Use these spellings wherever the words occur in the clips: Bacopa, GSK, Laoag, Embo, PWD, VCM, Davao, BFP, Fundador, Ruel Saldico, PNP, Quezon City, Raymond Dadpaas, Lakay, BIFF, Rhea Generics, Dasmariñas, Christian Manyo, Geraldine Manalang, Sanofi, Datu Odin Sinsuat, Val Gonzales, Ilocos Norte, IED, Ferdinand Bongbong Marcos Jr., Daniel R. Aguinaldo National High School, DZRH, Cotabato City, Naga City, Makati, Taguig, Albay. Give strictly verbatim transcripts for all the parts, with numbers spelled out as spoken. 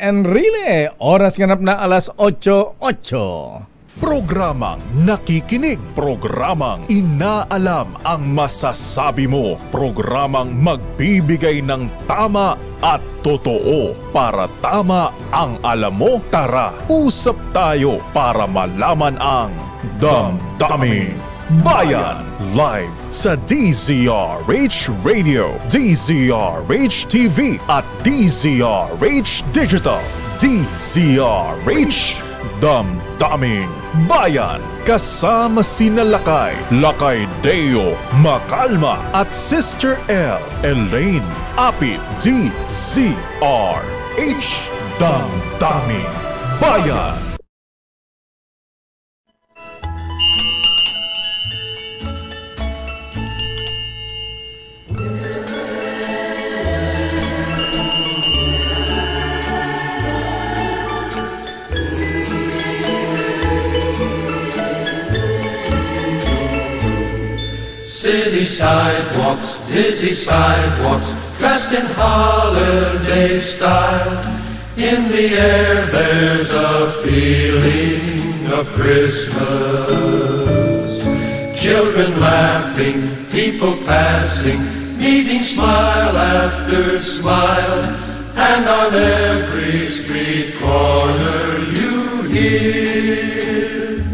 Enrile, oras ganap na alas otso otso. Programang nakikinig, programang inaalam ang masasabi mo, programang magbibigay ng tama at totoo para tama ang alam mo. Tara, usap tayo para malaman ang damdamin bayan. Live sa D Z R H Radio, D Z R H T V at D Z R H Digital. D Z R H Damdaming Bayan, kasama sina Lakay, Lakay Deo, Makalma at Sister L, Elaine Apit. D Z R H Damdaming Bayan. City sidewalks, busy sidewalks, dressed in holiday style. In the air there's a feeling of Christmas. Children laughing, people passing, meeting smile after smile. And on every street corner you hear.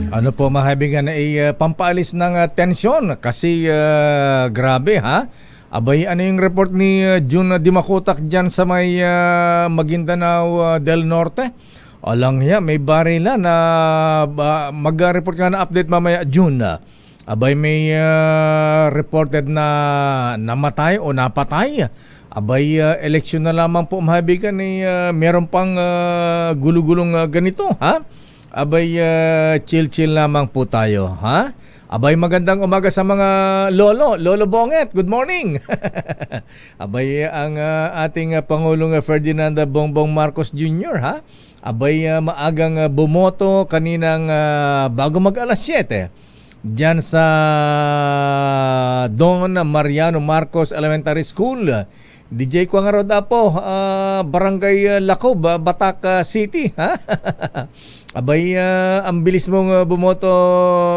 Ano po mga kaibigan, ay uh, pampaalis ng uh, tensyon kasi uh, grabe ha. Abay, ano yung report ni uh, Jun Dimacotac dyan sa may uh, Maguindanao uh, del Norte? Alang niya, may barila na uh, mag-report ka na update mamaya Jun. Uh, abay, may uh, reported na namatay o napatay. Abay, uh, eleksyon na lamang po mga kaibigan, ay uh, meron pang uh, gulugulong uh, ganito ha. Abay, uh, chill-chill lamang po tayo, ha? Abay, magandang umaga sa mga lolo, Lolo Bonget, good morning! Abay, ang uh, ating uh, Pangulong uh, Ferdinand Bongbong Marcos Junior, ha? Abay, uh, maagang uh, bumoto kaninang uh, bago mag-alas siyete. Diyan sa Don Mariano Marcos Elementary School, D J Kuangaroda po, uh, Barangay Lacob, Bataca City. Ha? Abay, uh, ang bilis mong uh, bumoto,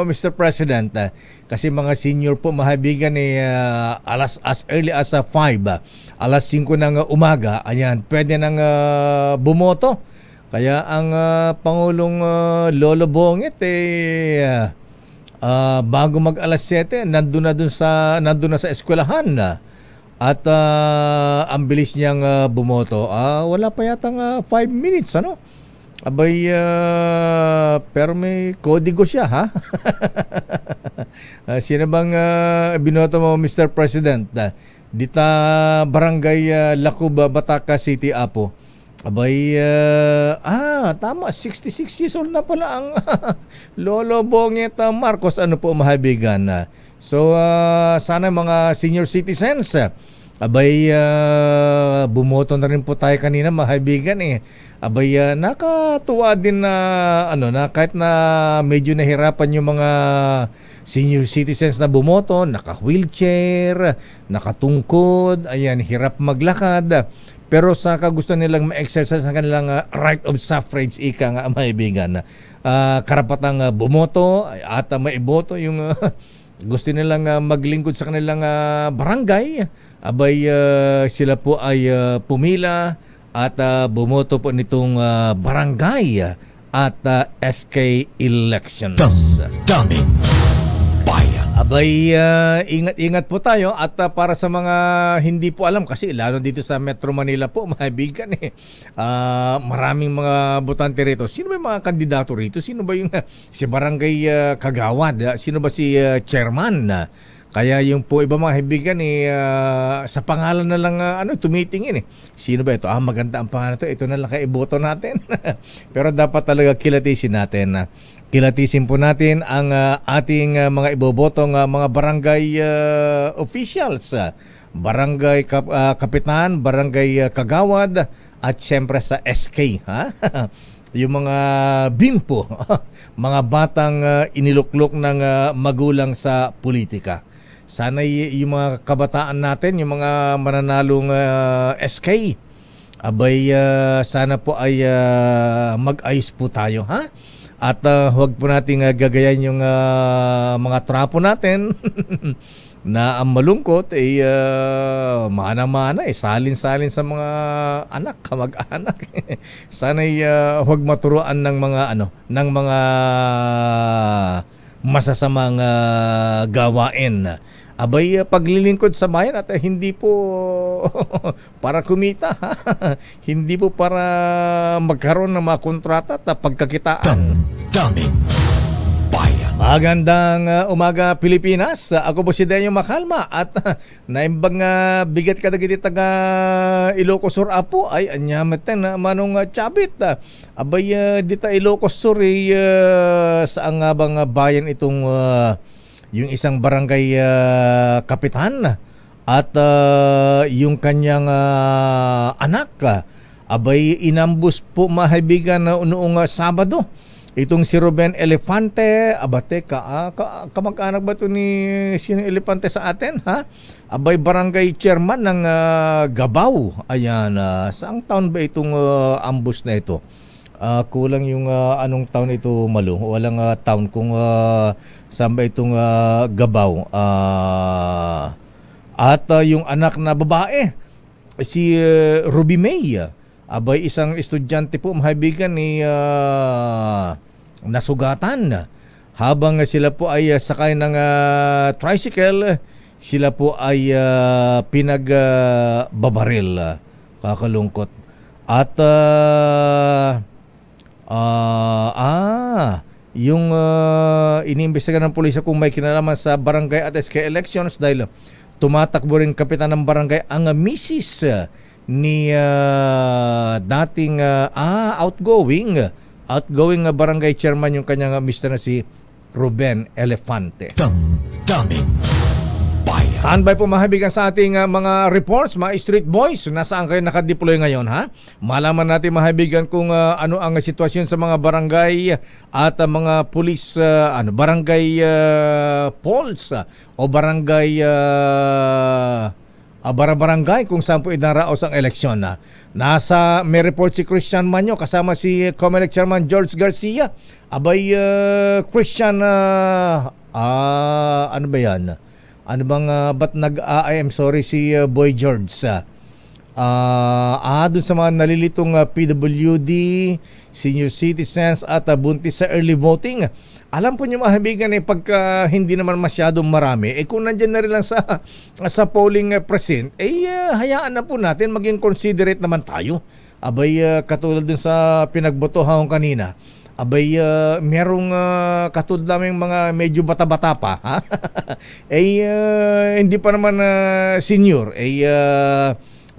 Mister President. Uh, kasi mga senior po, mahabigan, eh, uh, alas as early as uh, five. Uh, alas singko ng uh, umaga, ayan, pwede nang uh, bumoto. Kaya ang uh, Pangulong uh, Lolo Bonget, eh, uh, bago mag alas siyete, nandun na, dun sa, nandun na sa eskwelahan. Uh, At uh, ang bilis niyang uh, bumoto. Uh, wala pa yatang uh, five minutes, ano? Abay, uh, pero may kodigo siya, ha? uh, sino bang uh, binoto mo, Mister President? Uh, dita Barangay uh, Lacuba, Bataca City, Apo. Abay, uh, ah, tama, sixty-six years old na pala ang Lolo Bonget Marcos. Ano po, mahabigan? Uh, so, uh, sana mga senior citizens, uh, abay, uh, bumoto na rin po tayo kanina, mahaibigan eh. Abay, uh, nakatuwa din na, ano, na kahit na medyo nahirapan yung mga senior citizens na bumoto, naka-wheelchair, nakatungkod, ayan, hirap maglakad. Pero sa gusto nilang ma-exercise ang kanilang uh, right of suffrage, ika nga, mahaibigan. Uh, karapatang uh, bumoto at uh, maiboto yung uh, gusto nilang uh, maglingkod sa kanilang uh, barangay. Abay, uh, sila po ay uh, pumila at uh, bumoto po nitong uh, barangay at uh, S K elections. Daming bayan. Abay, ingat-ingat uh, po tayo at uh, para sa mga hindi po alam kasi lalo dito sa Metro Manila po, mahibigan eh. Uh, maraming mga botante rito. Sino ba yung mga kandidato rito? Sino ba yung uh, si Barangay uh, Kagawad? Uh, sino ba si uh, Chairman? Uh, Kaya yung po iba mga kaibigan eh, uh, sa pangalan na lang uh, ano, tumitingin eh. Sino ba ito? Ah, maganda ang pangalan ito. Ito na lang kaiboto natin. Pero dapat talaga kilatisin natin. Kilatisin po natin ang uh, ating uh, mga ibobotong uh, mga barangay uh, officials. Uh, barangay kap uh, kapitan, barangay uh, kagawad, at syempre sa S K. Ha? Yung mga bimpo, mga batang uh, iniluklok ng uh, magulang sa politika. Sana yung mga kabataan natin, yung mga mananalong uh, S K, Abay, uh, sana po ay uh, mag-ayos po tayo, ha? At uh, huwag po nating uh, gagayan yung uh, mga trapo natin na ang malungkot ay eh, uh, mana-mana, eh, salin-salin sa mga anak, kamag-anak. Sana'y uh, huwag maturuan ng mga ano, ng mga masasamang uh, gawain. Abay, uh, paglilingkod sa bayan at uh, hindi po para kumita. Hindi po para magkaroon ng mga kontrata at uh, pagkakitaan. Daming bayan. Magandang uh, umaga, Pilipinas. Uh, ako po si Denyo Makalma at uh, naimbang uh, bigat kadagiti taga Ilocos Sur apo ay anyameten uh, manong uh, Chabit. Uh, abay, uh, dita Ilocos Sur ay uh, sa angabang uh, bayan itong uh, yung isang barangay uh, kapitan at uh, yung kanyang uh, anak. Uh, abay, inambus po mahibigan na uh, noong uh, Sabado. Itong si Ruben Elefante, abate, ka, ah, ka, kamag-anak ba ito ni sino Elefante sa atin, ha? Abay, barangay chairman ng uh, Gabao. Ayan, uh, saang taon ba itong uh, ambush na ito? Uh, kulang yung uh, anong taon ito, Malu? Walang uh, taon kung uh, saan ba itong uh, Gabao. Uh, at uh, yung anak na babae, si uh, Ruby May. Abay, isang estudyante po, mahibigan ni uh, nasugatan. Habang sila po ay uh, sakay ng uh, tricycle, sila po ay uh, pinagbabaril. Uh, Kakalungkot. At, uh, uh, ah, yung uh, iniimbestigan ng pulisya kung may kinalaman sa barangay at S K elections dahil tumatakbo rin kapitan ng barangay ang uh, misis uh, ni uh, dating uh, ah, outgoing outgoing uh, barangay chairman yung kanyang uh, mister na si Ruben Elefante. Standby po mahibigan sa ating uh, mga reports, mga street boys. Nasaan kayo nakadeploy ngayon, ha? Malaman natin mahibigan kung uh, ano ang sitwasyon sa mga barangay at uh, mga police uh, ano, barangay uh, polls uh, o barangay uh, Abara-barangay kung saan po idaraos ang eleksyon. Nasa may report si Christian Manyo kasama si Comelec Chairman George Garcia. Abay, uh, Christian, uh, uh, ano ba yan? Ano bang, uh, ba't nag, uh, I am sorry, si uh, Boy George. Uh, ah, dun sa mga nalilitong uh, P W D, senior citizens at uh, buntis sa early voting. Alam po niyo mga kaibigan, eh, pagka hindi naman masyadong marami, eh kung nandyan na rin lang sa, sa polling present, eh uh, hayaan na po natin, maging considerate naman tayo. Abay, uh, katulad dun sa pinagbotohan kanina, abay, uh, merong uh, katulad naming mga medyo bata-bata pa, ha? Eh, uh, hindi pa naman uh, senior, eh, uh,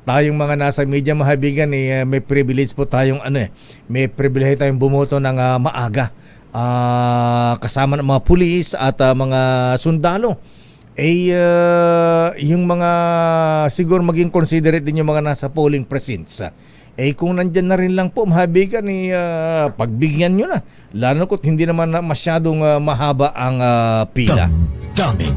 tayong mga nasa media mga kaibigan, eh, may privilege po tayong, ano eh, may privilege tayong bumoto ng uh, maaga. Uh, kasama ng mga pulis at uh, mga sundalo. Eh, uh, yung mga siguro maging considerate din yung mga nasa polling presence. Eh, kung nandyan na rin lang po, mahabigan, eh, uh, pagbigyan nyo na. Lalo kung hindi naman masyadong uh, mahaba ang uh, pila. Daming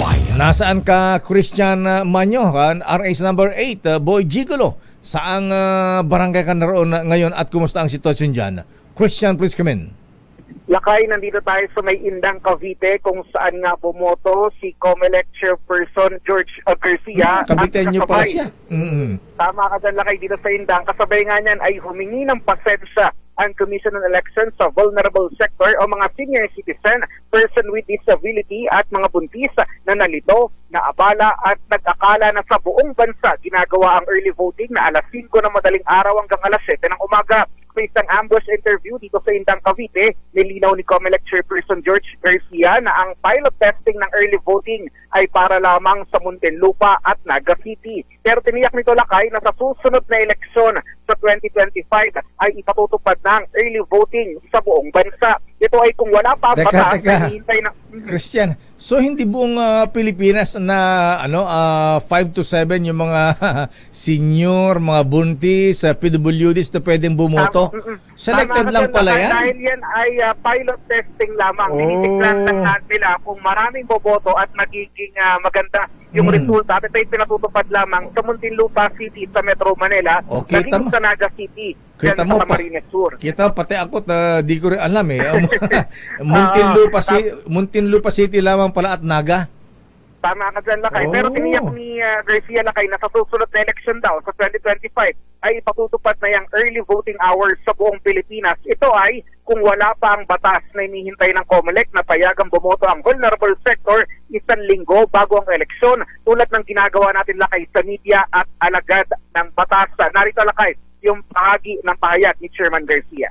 bayan. Nasaan ka, Christian Manyo? R S number eight, uh, Boy Gigolo. Saang uh, barangay ka naroon ngayon at kumusta ang sitwasyon dyan? Christian, please come in. Lakay, nandito tayo sa may Indang, Cavite, kung saan nga bumoto si Comelec Chairperson George uh, Garcia. Mm, Cavite niyo pa siya. Mm -hmm. Tama ka dyan, Lakay, dito sa Indang. Kasabay nga niyan ay humingi ng pasensya ang Commission on Elections sa vulnerable sector o mga senior citizen, person with disability at mga buntis na nalito, naabala at nag-akala na sa buong bansa ginagawa ang early voting na alas singko ng madaling araw hanggang alas siyete ng umaga. May isang ambush interview dito sa Indang, Cavite, nilinaw ni Comelec Chairperson George Garcia na ang pilot testing ng early voting ay para lamang sa Muntinlupa at Naga City. Pero tiniyak nito, Lakay, na sa susunod na eleksyon sa twenty twenty-five ay ipatutupad ng early voting sa buong bansa. Ito ay kung wala pa ang batas na hinihintay ng... Christian, so hindi buong uh, Pilipinas na ano uh, five to seven yung mga senior, mga buntis, uh, P W Ds na pwedeng bumoto? Um, Selected lang pala yan? Dahil yan ay uh, pilot testing lamang. Oh. Tinitiklan lang nila kung maraming boboto at magiging uh, maganda yung hmm. resulta at ito ay pinatutupad lamang sa Muntinlupa City sa Metro Manila, okay, naging sa Naga City, kita mo pa, kita pati ako na di ko rin alam eh. Muntinlupa, uh, si, Muntinlupa City lamang pala at Naga. Tama ka dyan, Lakay. Oh. Pero tiniyak ni uh, Garcia, Lakay, na sa susunod na election daw sa twenty twenty-five ay ipatutupad na yung early voting hours sa buong Pilipinas. Ito ay kung wala pa ang batas na inihintay ng COMELEC na payagang bumoto ang vulnerable sector isang linggo bago ang eleksyon, tulad ng ginagawa natin, Lakay, sa media at alagad ng batas. Narito, Lakay, yung bahagi ng pahayag ni Chairman Garcia.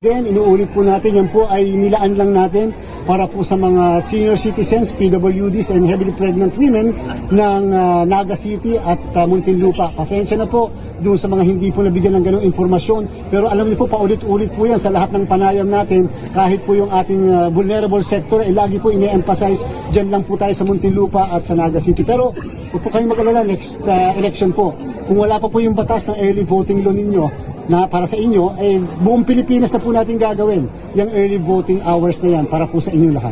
Again, inuulit po natin, yan po ay nilaan lang natin para po sa mga senior citizens, P W Ds and heavily pregnant women ng uh, Naga City at uh, Muntinlupa. Pasensya na po doon sa mga hindi po nabigyan ng ganong informasyon. Pero alam niyo po, paulit-ulit po yan sa lahat ng panayam natin. Kahit po yung ating uh, vulnerable sector, eh, lagi po ine-emphasize, dyan lang po tayo sa Muntinlupa at sa Naga City. Pero huwag po kayong mag-alala, next uh, election po. Kung wala pa po yung batas ng early voting law ninyo, na para sa inyo, eh, buong Pilipinas na po natin gagawin yung early voting hours na yan para po sa inyo lahat.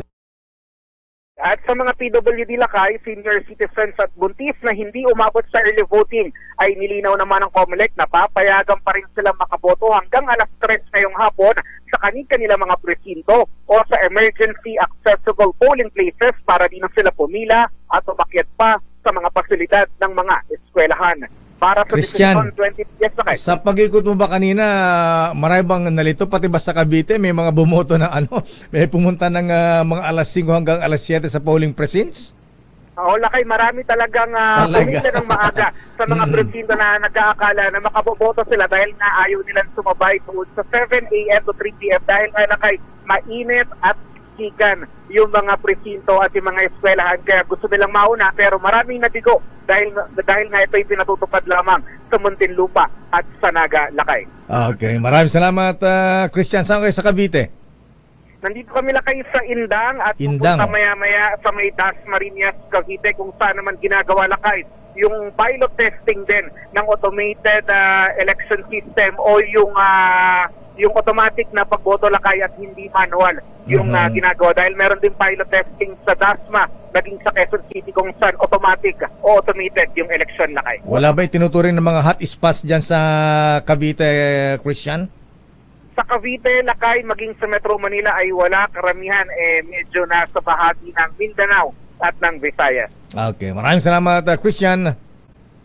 At sa mga P W D, Lakay, senior citizens at buntis na hindi umabot sa early voting, ay nilinaw naman ng COMELEC na papayagan pa rin silang makaboto hanggang alas tres ngayong hapon sa kanil-kanila mga presinto o sa emergency accessible polling places para din sila pumila at umakyat pa sa mga pasilidad ng mga eskwelahan. Para sa Christian, yes, sa pag-ikot mo ba kanina, marami bang nalito? Pati ba sa Cavite, may mga bumoto na ano, may pumunta ng uh, mga alas singko hanggang alas siyete sa polling precincts? Oo, Lakay, marami talagang uh, Talaga. Pumila ng maaga sa mga mm. presinto na nag-aakala na makaboboto sila dahil na ayaw nilang sumabay tuwod sa seven A M to three P M dahil ay, Lakay, mainit at kikigan yung mga presinto at yung mga eskwelahan, kaya gusto nilang mauna pero maraming nabigo dahil dahil nga ito'y pinatutupad lamang sa Muntinlupa at sa Naga, Lakay. Okay, maraming salamat, uh, Christian. Saan kayo sa Cavite? Nandito kami, Lakay, sa Indang at Indang. Pupunta maya-maya sa may Dasmariñas, Cavite, kung saan naman ginagawa, Lakay, yung pilot testing din ng automated uh, election system o yung uh, yung automatic na pagboto, Lakay, at hindi manual yung uh, ginagawa. Dahil meron din pilot testing sa DASMA naging sa Quezon City kung saan automatic o automated yung election, Lakay. Wala ba'y tinuturing ng mga hot spots dyan sa Cavite, Christian? Sa Cavite, Lakay, maging sa Metro Manila ay wala. Karamihan eh medyo nasa bahagi ng Mindanao at ng Visayas. Okay, maraming salamat, uh, Christian.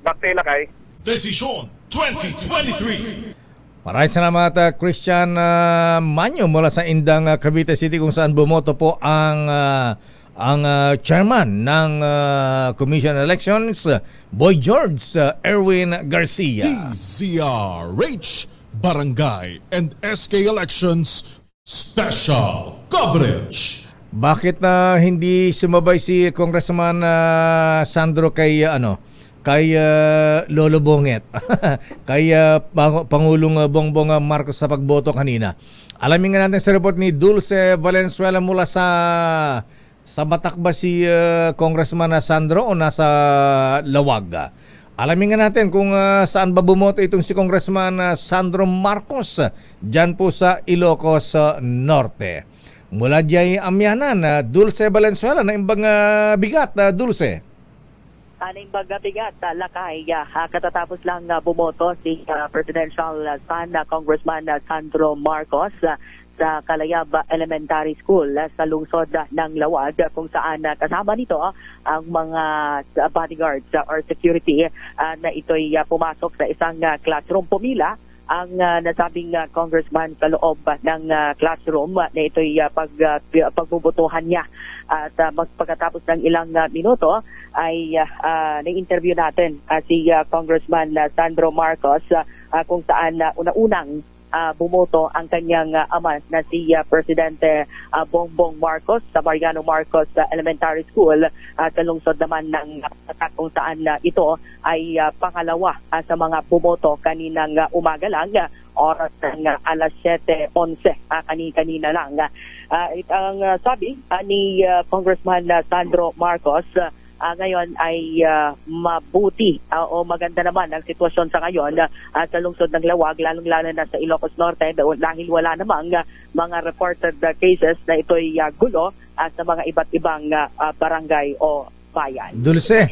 Bakte, Lakay. Desisyon twenty twenty-three. Maraming salamat, uh, Christian uh, Manyo mula sa Indang, uh, Cavite City, kung saan bumoto po ang uh, ang uh, chairman ng uh, Commission Elections, uh, Boy George uh, Erwin Garcia. D Z R H Barangay and S K Elections Special Coverage. Bakit na uh, hindi sumabay si Congressman uh, Sandro kay uh, ano? Kay uh, Lolo Bonget, kay uh, Pangulong Bongbong Marcos sa pagboto kanina. Alamin nga natin sa report ni Dulce Valenzuela mula sa sa Batak ba si uh, Congressman Sandro o nasa Laoag. Alamin nga natin kung uh, saan ba bumoto itong si Congressman uh, Sandro Marcos dyan po sa Ilocos uh, Norte. Mula dyan amyanan, uh, Dulce Valenzuela, na imbang uh, bigat, uh, Dulce. Aning bagbigat, Lakay, uh, katatapos lang uh, bumoto si uh, presidential uh, son uh, Congressman uh, Sandro Marcos uh, sa Kalayab Elementary School uh, sa lungsod uh, ng Laoag, uh, kung saan uh, kasama nito uh, ang mga bodyguards uh, or security uh, na ito'y uh, pumasok sa isang uh, classroom. Pumila ang uh, nasabing uh, congressman sa loob uh, ng uh, classroom uh, na ito'y uh, pag, uh, pagbubutuhan niya. At uh, pagkatapos ng ilang uh, minuto ay uh, uh, na-interview natin uh, si uh, Congressman uh, Sandro Marcos uh, uh, kung saan uh, una-unang Uh, bumoto ang kanyang uh, ama na si uh, Presidente uh, Bongbong Marcos sa Mariano Marcos uh, Elementary School uh, sa lungsod naman ng Batak, uh, kung saan uh, ito ay uh, pangalawa uh, sa mga bumoto kaninang uh, umaga lang, uh, oras ng uh, alas siyete onse, uh, kanina lang. Uh, it, ang uh, sabi uh, ni uh, Congressman uh, Sandro Marcos, uh, Uh, ngayon ay uh, mabuti uh, o maganda naman ang sitwasyon sa ngayon uh, sa lungsod ng Laoag, lalong-lalo na sa Ilocos Norte dahil wala namang uh, mga reported uh, cases na ito'y uh, gulo uh, sa mga iba't ibang uh, barangay o bayan. Dulce.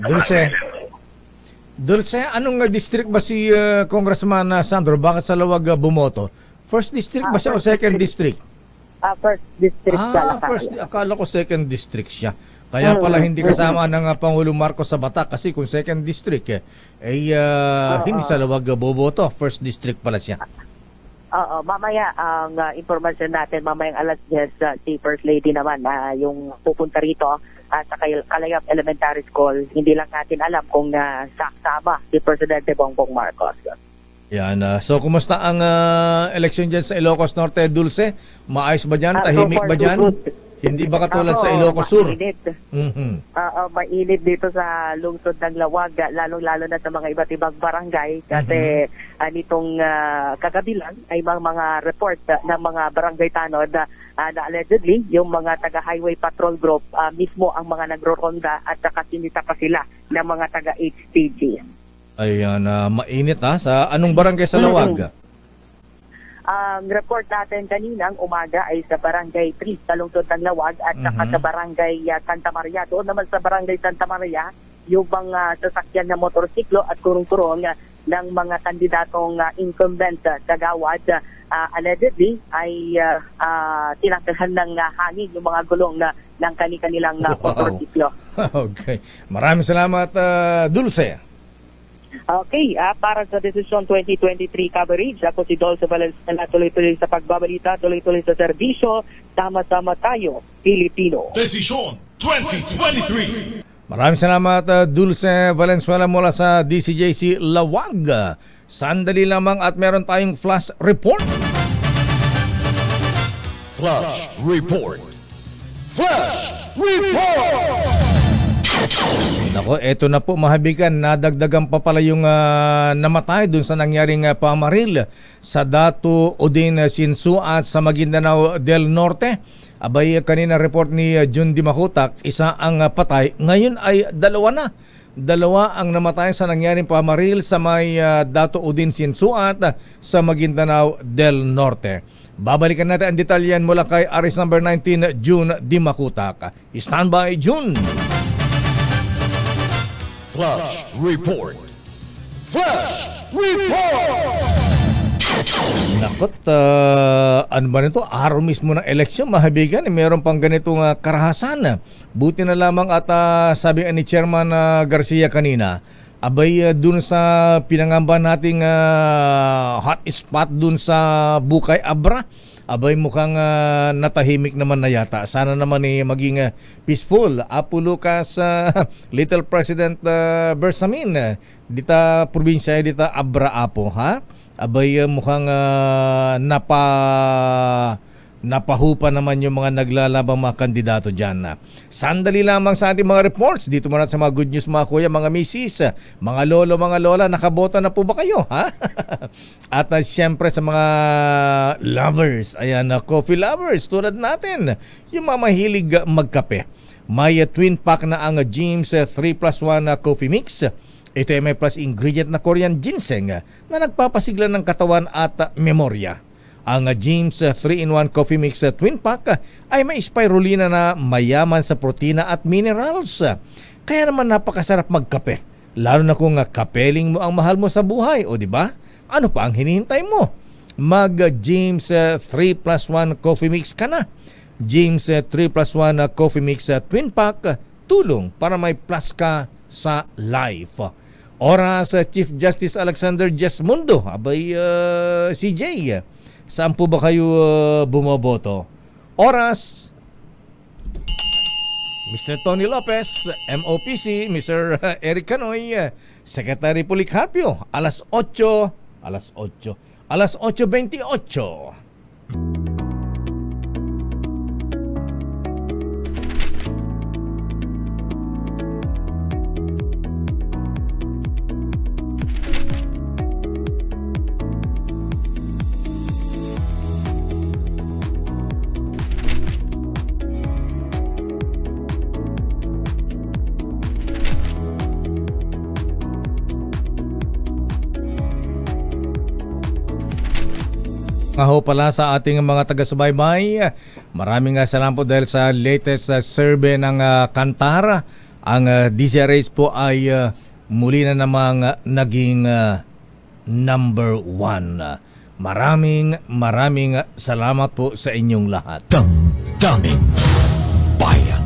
Dulce, Dulce, anong district ba si uh, Congressman uh, Sandro? Bakit sa Laoag uh, bumoto? First district ah, ba siya o second district? district? Ah, first district. Ah, first, akala ko second district siya. Kaya pala hindi kasama ng uh, Pangulong Marcos sa bata kasi kung second district eh, eh uh, oh, hindi oh. sa Laoag uh, boboto. First district pala siya. Oo, mamaya ang uh, information natin, mamayang alas diyes, uh, si First Lady naman, uh, yung pupunta rito uh, sa Kalayap Elementary School. Hindi lang natin alam kung uh, saksama si Presidente Bongbong Marcos. Yan, uh, so kumusta ang uh, election dyan sa Ilocos Norte, Dulce? Maayos ba dyan? Uh, Tahimik so ba dyan? Hindi ba katulad uh, oh, sa Ilocos Sur? Mm-hmm. uh, uh, mainit dito sa lungsod ng Laoag, lalong-lalo na sa mga iba't ibang barangay kasi mm-hmm. Uh, nitong uh, kagabi lang ay mga, mga report uh, ng mga barangay tanod uh, na allegedly yung mga taga-highway patrol group uh, mismo ang mga nagro-ronda at nakasinita pa sila ng mga taga-H P G. Ayan, uh, mainit ha. Sa anong barangay sa Laoag? Ang um, report natin kaninang umaga ay sa barangay three sa lungsod ng Laoag at mm-hmm. saka sa barangay uh, Santa Maria. Doon naman sa barangay Santa Maria, yung mga sasakyan na motorsiklo at kurong-kurong uh, ng mga kandidatong uh, incumbent uh, sa gawad uh, allegedly ay uh, uh, tinatahan ng uh, hangin yung mga gulong na, ng kani-kanilang uh, wow. motorsiklo. Okay. Maraming salamat, uh, Dulce. Okay, uh, para sa Desisyon twenty twenty-three coverage, ako si Dulce Valenzuela, tuloy-tuloy sa pagbabalita, tuloy-tuloy sa serbisyo, tama-tama tayo, Pilipino. Desisyon twenty twenty-three. Maraming salamat uh, Dulce Valenzuela mula sa D C J C Laoag. Sandali lamang at meron tayong flash report. Flash report. Flash report. Nako, eto na po mahabigan, nadagdagan pa pala yung uh, namatay dun sa nangyaring uh, pamaril sa Datu Odin Sinsuat sa Maguindanao del Norte. Abay, kanina report ni Jun Dimacotac, isa ang patay. Ngayon ay dalawa na. Dalawa ang namatay sa nangyaring pamaril sa may uh, Datu Odin Sinsuat uh, sa Maguindanao del Norte. Babalikan natin ang detalyan mula kay Aris number nineteen, Jun Dimacotac. Stand by, Jun! Flash report! Flash report! Nakot, uh, ano ba nito? Araw mismo ng eleksyon, mahabigan, mayroon pang ganitong uh, karahasan. Buti na lamang at uh, sabi ni Chairman uh, Garcia kanina, abay uh, dun sa pinangamba nating uh, hot spot dun sa Bukay Abra, abay mukhang uh, natahimik naman na yata. Sana naman eh, maging uh, peaceful. Apo Lucas, uh, Little President uh, Bersamin, uh, dita probinsya, dita Abra Apo, ha? Abay uh, mukhang uh, napa, napahupa naman yung mga naglalabang mga kandidato dyan. Uh. Sandali lamang sa ating mga reports. Dito muna sa mga good news mga kuya, mga misis, uh, mga lolo, mga lola, nakaboto na po ba kayo? Ha? At uh, siyempre sa mga lovers, ayan, uh, coffee lovers tulad natin, yung mga mahilig magkape. May uh, twin pack na ang uh, James uh, three plus one uh, coffee mix. Ito ay may plus ingredient na Korean ginseng uh, na nagpapasigla ng katawan at uh, memorya. Ang uh, James uh, three in one Coffee Mix uh, Twin Pack uh, ay may spirulina na mayaman sa protina at minerals. Uh, kaya naman napakasarap magkape. Lalo na kung uh, kapeling mo ang mahal mo sa buhay, o di ba? Ano pa ang hinihintay mo? Mag uh, James uh, three plus one Coffee Mix ka na. James uh, three plus one uh, Coffee Mix uh, Twin Pack uh, tulong para may plus ka sa life. Oras, Chief Justice Alexander Jesmundo. Abay, uh, C J, saan po ba kayo uh, bumoboto? Oras, Mister Tony Lopez, M O P C, Mister Eric Canoy, Secretary Policarpio, alas otso, alas otso, alas otso beinte ocho. Aho pala sa ating mga taga-subaybay, maraming salamat po dahil sa latest survey ng uh, Kantara. Ang uh, D Z R H po ay uh, muli na namang uh, naging uh, number one. Uh, maraming maraming salamat po sa inyong lahat. Damdaming bayan.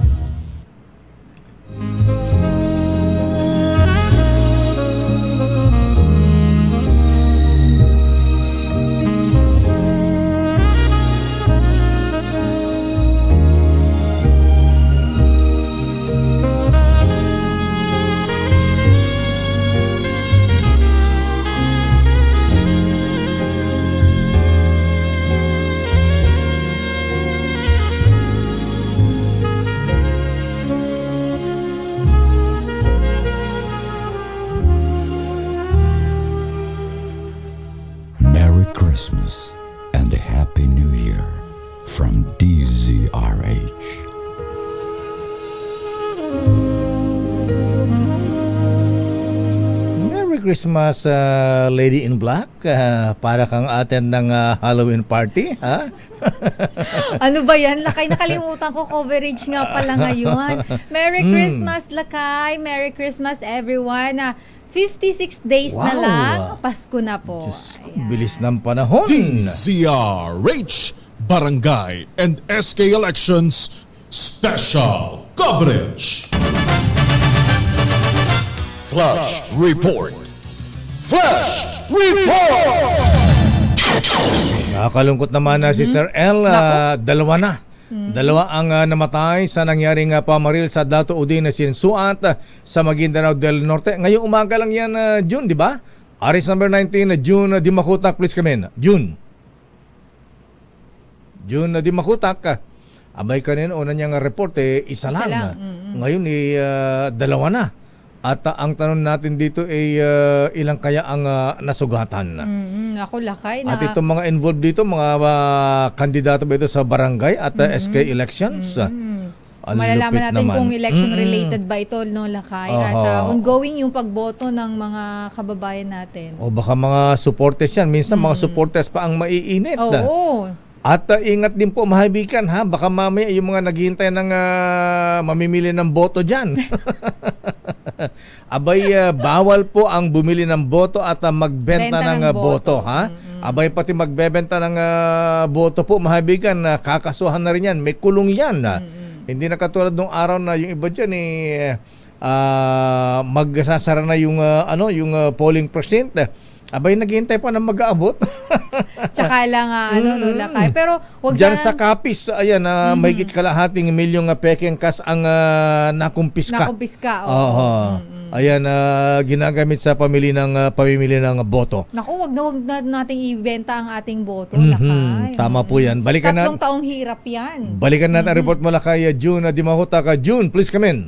Christmas and a Happy New Year from D Z R H. Merry Christmas, uh, Lady in Black. Uh, para kang attend ng uh, Halloween party. Ha? Ano ba yan, Lakay? Nakalimutan ko, coverage nga pala ngayon. Merry mm. Christmas, Lakay. Merry Christmas, everyone. Uh, fifty-six days wow. na lang, Pasko na po. Diyos ko, bilis ng panahon. D Z R H Barangay and S K Elections Special Coverage Flash Report. Flash Report. Nakakalungkot naman na si mm-hmm. Sir L. Uh, dalawa na. Dalawa ang uh, namatay sa nangyaring uh, pamaril sa Datu Odin Sinsuat uh, sa Maguindanao del Norte. Ngayong umaga lang yan, uh, June, di ba? Aris number nineteen, uh, Jun uh, Dimacotac, please come in. June. Jun uh, Dimacotac. Abay, kanina una niyang report, eh, isa, isa lang. lang. Mm-hmm. Ngayon, eh, uh, dalawa na. At uh, ang tanong natin dito ay uh, ilang kaya ang uh, nasugatan. Mm-hmm. Ako, Lakay. Na... At itong mga involved dito, mga uh, kandidato ba ito sa barangay at uh, mm-hmm. S K elections? Mm-hmm. So, malalaman natin naman kung election-related mm-hmm. ba ito, no, Lakay? Uh-huh. At uh, ongoing yung pagboto ng mga kababayan natin. O baka mga supporters yan. Minsan mm-hmm. mga supporters pa ang maiinit. Oo. Oh, oh. At uh, ingat din po, mahibigan, ha? Baka mamaya yung mga naghihintay ng uh, mamimili ng boto dyan. Abay, uh, bawal po ang bumili ng boto at uh, magbenta ng, ng boto, boto ha? Mm-hmm. Abay, pati magbebenta ng uh, boto po, mahibigan, uh, kakasuhan na rin yan. May kulong yan. Mm-hmm. Hindi na katulad nung araw na yung iba dyan, eh, uh, magsasara na yung, uh, ano, yung uh, polling percent. Abay, naghihintay pa na mag-aabot. Tsaka lang, uh, ano, mm-hmm. Lakay. Pero, wag dyan na... sa kapis, ayan, uh, mm-hmm. mahigit kalahating milyong uh, pekeng kas ang uh, nakumpiska. Nakumpiska, oo. Oh. Uh-huh. Mm-hmm. Ayan, uh, ginagamit sa pamili ng, uh, pamimili ng boto. Naku, wag na wag na nating ibenta ang ating boto, mm-hmm. Lakay. Tama po yan. Balikan Tatlong na, taong hirap yan. Balikan mm-hmm. natin ang report mo, Lakay. Uh, June uh, Dimacotac. June, please come in.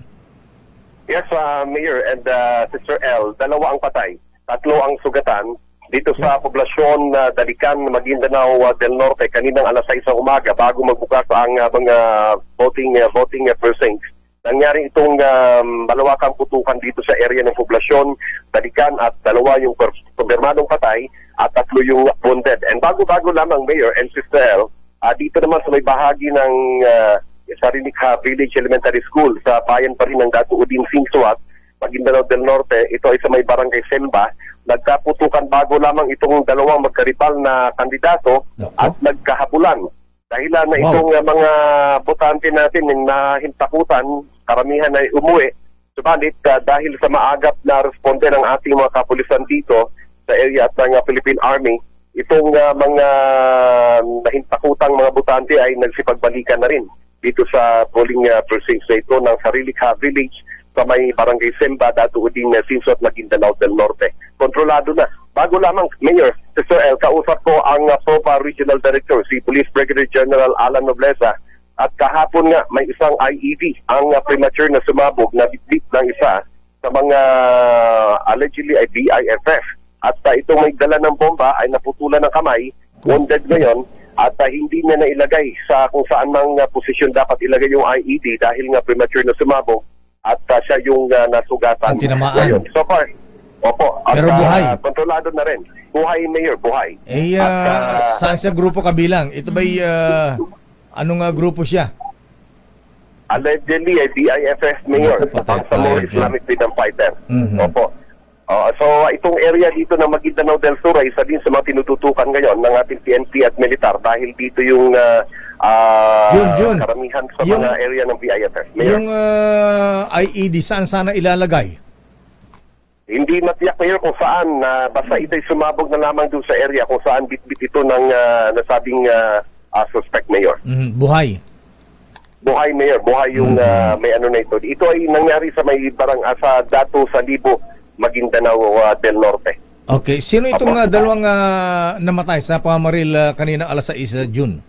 Yes, uh, Mayor and uh, Sister L, dalawa ang patay. Tatlo ang sugatan dito sa poblasyon na uh, Dalikan, Maguindanao uh, del Norte kaninang alas sais ng umaga bago magbukas ang uh, mga voting uh, voting uh, precincts. Nangyari itong um, malawakang putukan dito sa area ng poblasyon Dalikan at dalawa yung kumpirmadong patay at tatlo yung wounded. And bago-bago lamang, Mayor and Sister, uh, dito naman sa may bahagi ng uh, Sarinikha Village Elementary School sa bayan pa rin ng Datu Odin Sinsuat, Maguindanao del Norte, ito ay sa may barangay Semba. Nagkaputukan bago lamang itong dalawang magkaribal na kandidato Dako? At nagkahabulan. Dahilan na wow. itong mga botante natin yung nahintakutan karamihan ay umuwi. Subalit uh, dahil sa maagap na responde ng ating mga kapulisan dito sa area at ng uh, Philippine Army, itong uh, mga nahintakutang mga butante ay nagsipagbalikan na rin dito sa polling uh, precinct na ito ng Sarilikha Village sa may Barangay Sembo, Datu Odin Sinsuat, Maguindanao del Norte. Kontrolado na. Bago lamang, Mayor, Sister El, kausap ko ang uh, P O P A Regional Director, si Police Brigadier General Alan Nobleza. At kahapon nga, may isang I E D ang uh, premature na sumabog na bitbit ng isa sa mga uh, allegedly ay B I F F. At uh, itong may dala ng bomba ay naputulan ng kamay, wounded ngayon, at uh, hindi na nailagay sa kung saan mang uh, posisyon dapat ilagay yung I E D dahil nga premature na sumabog at uh, siya yung uh, nasugatan ngayon. So far, opo. At, pero buhay. Uh, kontrolado na rin. Buhay, Mayor, buhay. Eh, uh, at, uh, saan sa grupo kabilang? Ito ba'y... Uh, anong uh, grupo siya? Allegedly ay B I F F, Mayor. Sa mga Islamic Freedom Fighter. Mm-hmm. Opo. Uh, so itong area dito ng Maguindanao del Sur ay isa din sa mga tinututukan ngayon ng ating P N P at militar dahil dito yung uh, uh, yun, yun. karamihan sa yung, mga area ng B I F F. Mayor. Yung uh, I E D, saan sana ilalagay? Hindi matiyak, Mayor, kung saan. Uh, basta ito'y sumabog na lamang doon sa area kung saan bitbit ito ng uh, nasabing... Uh, Uh, suspect, Mayor. Mm, buhay? Buhay, Mayor. Buhay yung mm. uh, may ano na ito. Ito ay nangyari sa may barang asa Dato sa Libo, Maguindanao uh, del Norte. Okay. Sino itong uh, dalawang uh, namatay sa pamaril uh, kanina alas sais June?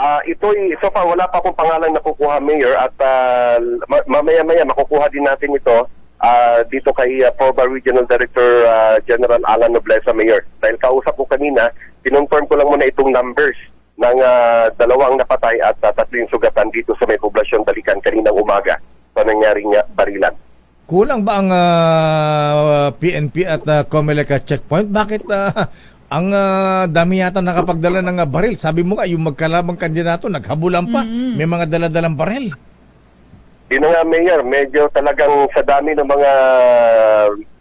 Uh, ito ay, so far, wala pa akong pangalan nakukuha, Mayor. At uh, mamaya-maya makukuha din natin ito uh, dito kay uh, P O B A Regional Director uh, General Alan Nobleza, Mayor. Dahil kausap ko kanina, pinonfirm ko lang muna itong numbers ng uh, dalawang napatay at uh, tatlong sugatan dito sa may poblasyon Balikan kaninang umaga sa nangyaring uh, barilan. Kulang ba ang uh, P N P at uh, Comelec checkpoint? Bakit uh, ang uh, dami yata nakapagdala ng uh, baril? Sabi mo nga, yung magkalabang kandidato, naghabulan pa, mm-hmm. may mga daladalang baril. Yun nga, Mayor, medyo talagang sa dami ng mga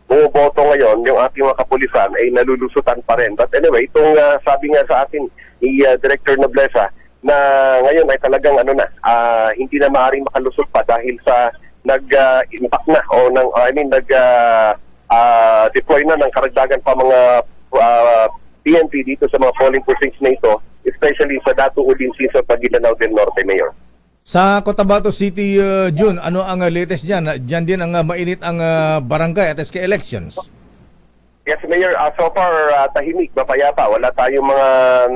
bumoboto ngayon, yung ating mga kapulisan ay nalulusutan pa rin. But anyway, itong uh, sabi nga sa atin ni uh, Director Nobleza na ngayon ay talagang ano na, uh, hindi na maaaring makalusot pa dahil sa nag-impact uh, na o nang, I mean, nag-deploy uh, uh, na ng karagdagan pa mga uh, P N P dito sa mga polling precincts na ito, especially sa Datu Odin Sinsuat, Maguindanao del Norte, Mayor. Sa Cotabato City, uh, June, ano ang uh, latest dyan? Dyan din ang uh, mainit ang uh, barangay at S K elections. Yes, Mayor. Uh, so far, uh, tahimik, mapayapa. Wala tayong mga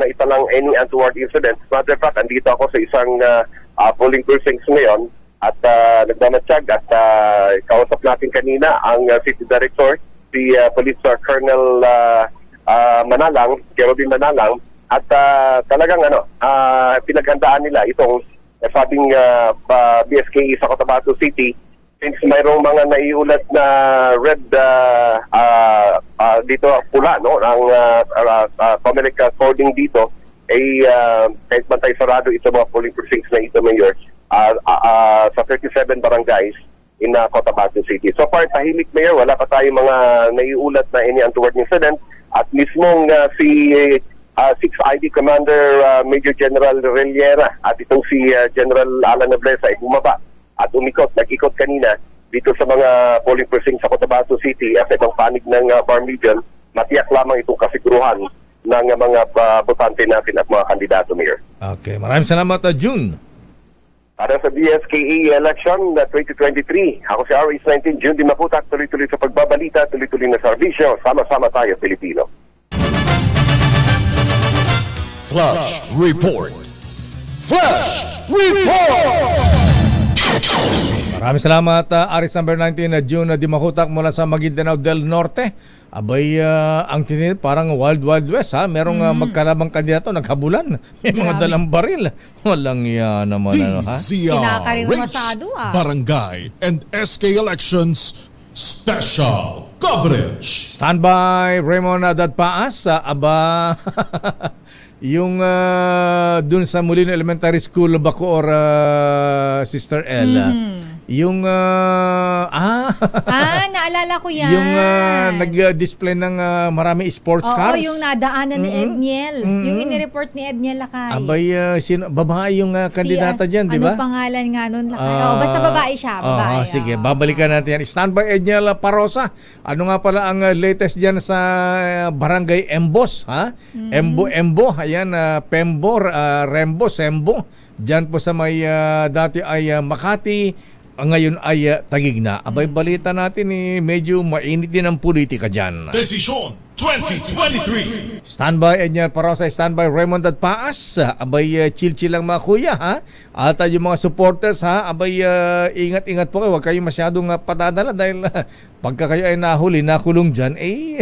naitalang any untoward incidents. Matter of fact, andito ako sa isang uh, uh, polling precincts ngayon at uh, nagmamatsyag at uh, kausap natin kanina ang uh, City Director, si uh, Police uh, Colonel uh, uh, Manalang, Geraldine Manalang, at uh, talagang ano, uh, pinaghandaan nila itong sabing uh, B S K E sa Cotabato City, since mayroong mga naiulat na red uh, uh, uh, dito pula, no, ang Comelec uh, uh, uh, coding dito ay eh, kahit uh, bantay sarado ito mga polling precincts na ito, Mayor, uh, uh, uh, sa thirty-seven barangays in uh, Cotabato City. So far, tahimik, Mayor. Wala pa tayong mga naiulat na any untoward incident. At mismong uh, si... Uh, Uh, six I D Commander uh, Major General Reliera at itong si uh, General Alan Nobleza ay bumaba at umikot, nag-ikot kanina dito sa mga polling precincts sa Cotabato City at itong panig ng uh, Barmidion. Matiyak lamang itong kasiguruhan ng uh, mga uh, botante natin at mga kandidato, Mayor. Okay, maraming salamat, uh, June. Para sa B S K E election na twenty twenty-three, ako si R H nineteen, Jun Dimacotac, tuloy-tuloy sa pagbabalita, tuloy-tuloy na serbisyo, sama-sama tayo, Pilipino. Flash Report! Flash Report! Maraming salamat, uh, Aris number nineteen na uh, June Dimacotac mula sa Maguindanao del Norte. Abay, uh, ang tinit parang Wild Wild West, ha? Merong mm. uh, magkalabang kandidato, naghabulan. May mga dalang baril. Walang yan naman, ano, ha? D Z R H, Barangay and S K Elections Special Coverage. Standby, Raymond Dadpaas. Uh, aba, yung uh, dun sa Molino Elementary School, Bacoor, uh, Sister Ella, mm-hmm. Yung, uh, ah, ah, naalala ko yan. Yung uh, nag-display ng uh, marami sports Oo, cars. Oo, yung nadaanan mm -hmm. ni Edniel. Mm -hmm. Yung inireport ni Edniel Lakay. Abay, uh, sino, babae yung uh, kandidata si, uh, dyan, di ba? Ano pangalan nga nun, Lakay? Uh, oh, basta babae siya, babae. Oh, sige, babalikan natin yan. Standby Edniel Parosa. Ano nga pala ang latest dyan sa barangay Embos, ha? Mm -hmm. Embo, Embo, ayan, uh, Pembo, uh, Rembo, Sembo. Dyan po sa may uh, dati ay uh, Makati, uh, ngayon ay uh, Taguig na. Abay, balita natin eh, medyo mainit din ang politika dyan. Desisyon twenty twenty-three. Standby Edniel Parosa, standby Raymond at Paas. Abay, uh, chill-chill lang mga kuya, ha? At uh, yung mga supporters, ha? Abay, ingat-ingat uh, po kayo. Huwag kayong masyadong uh, patadala dahil uh, pagka kayo ay nahuli, nakulong dyan, eh,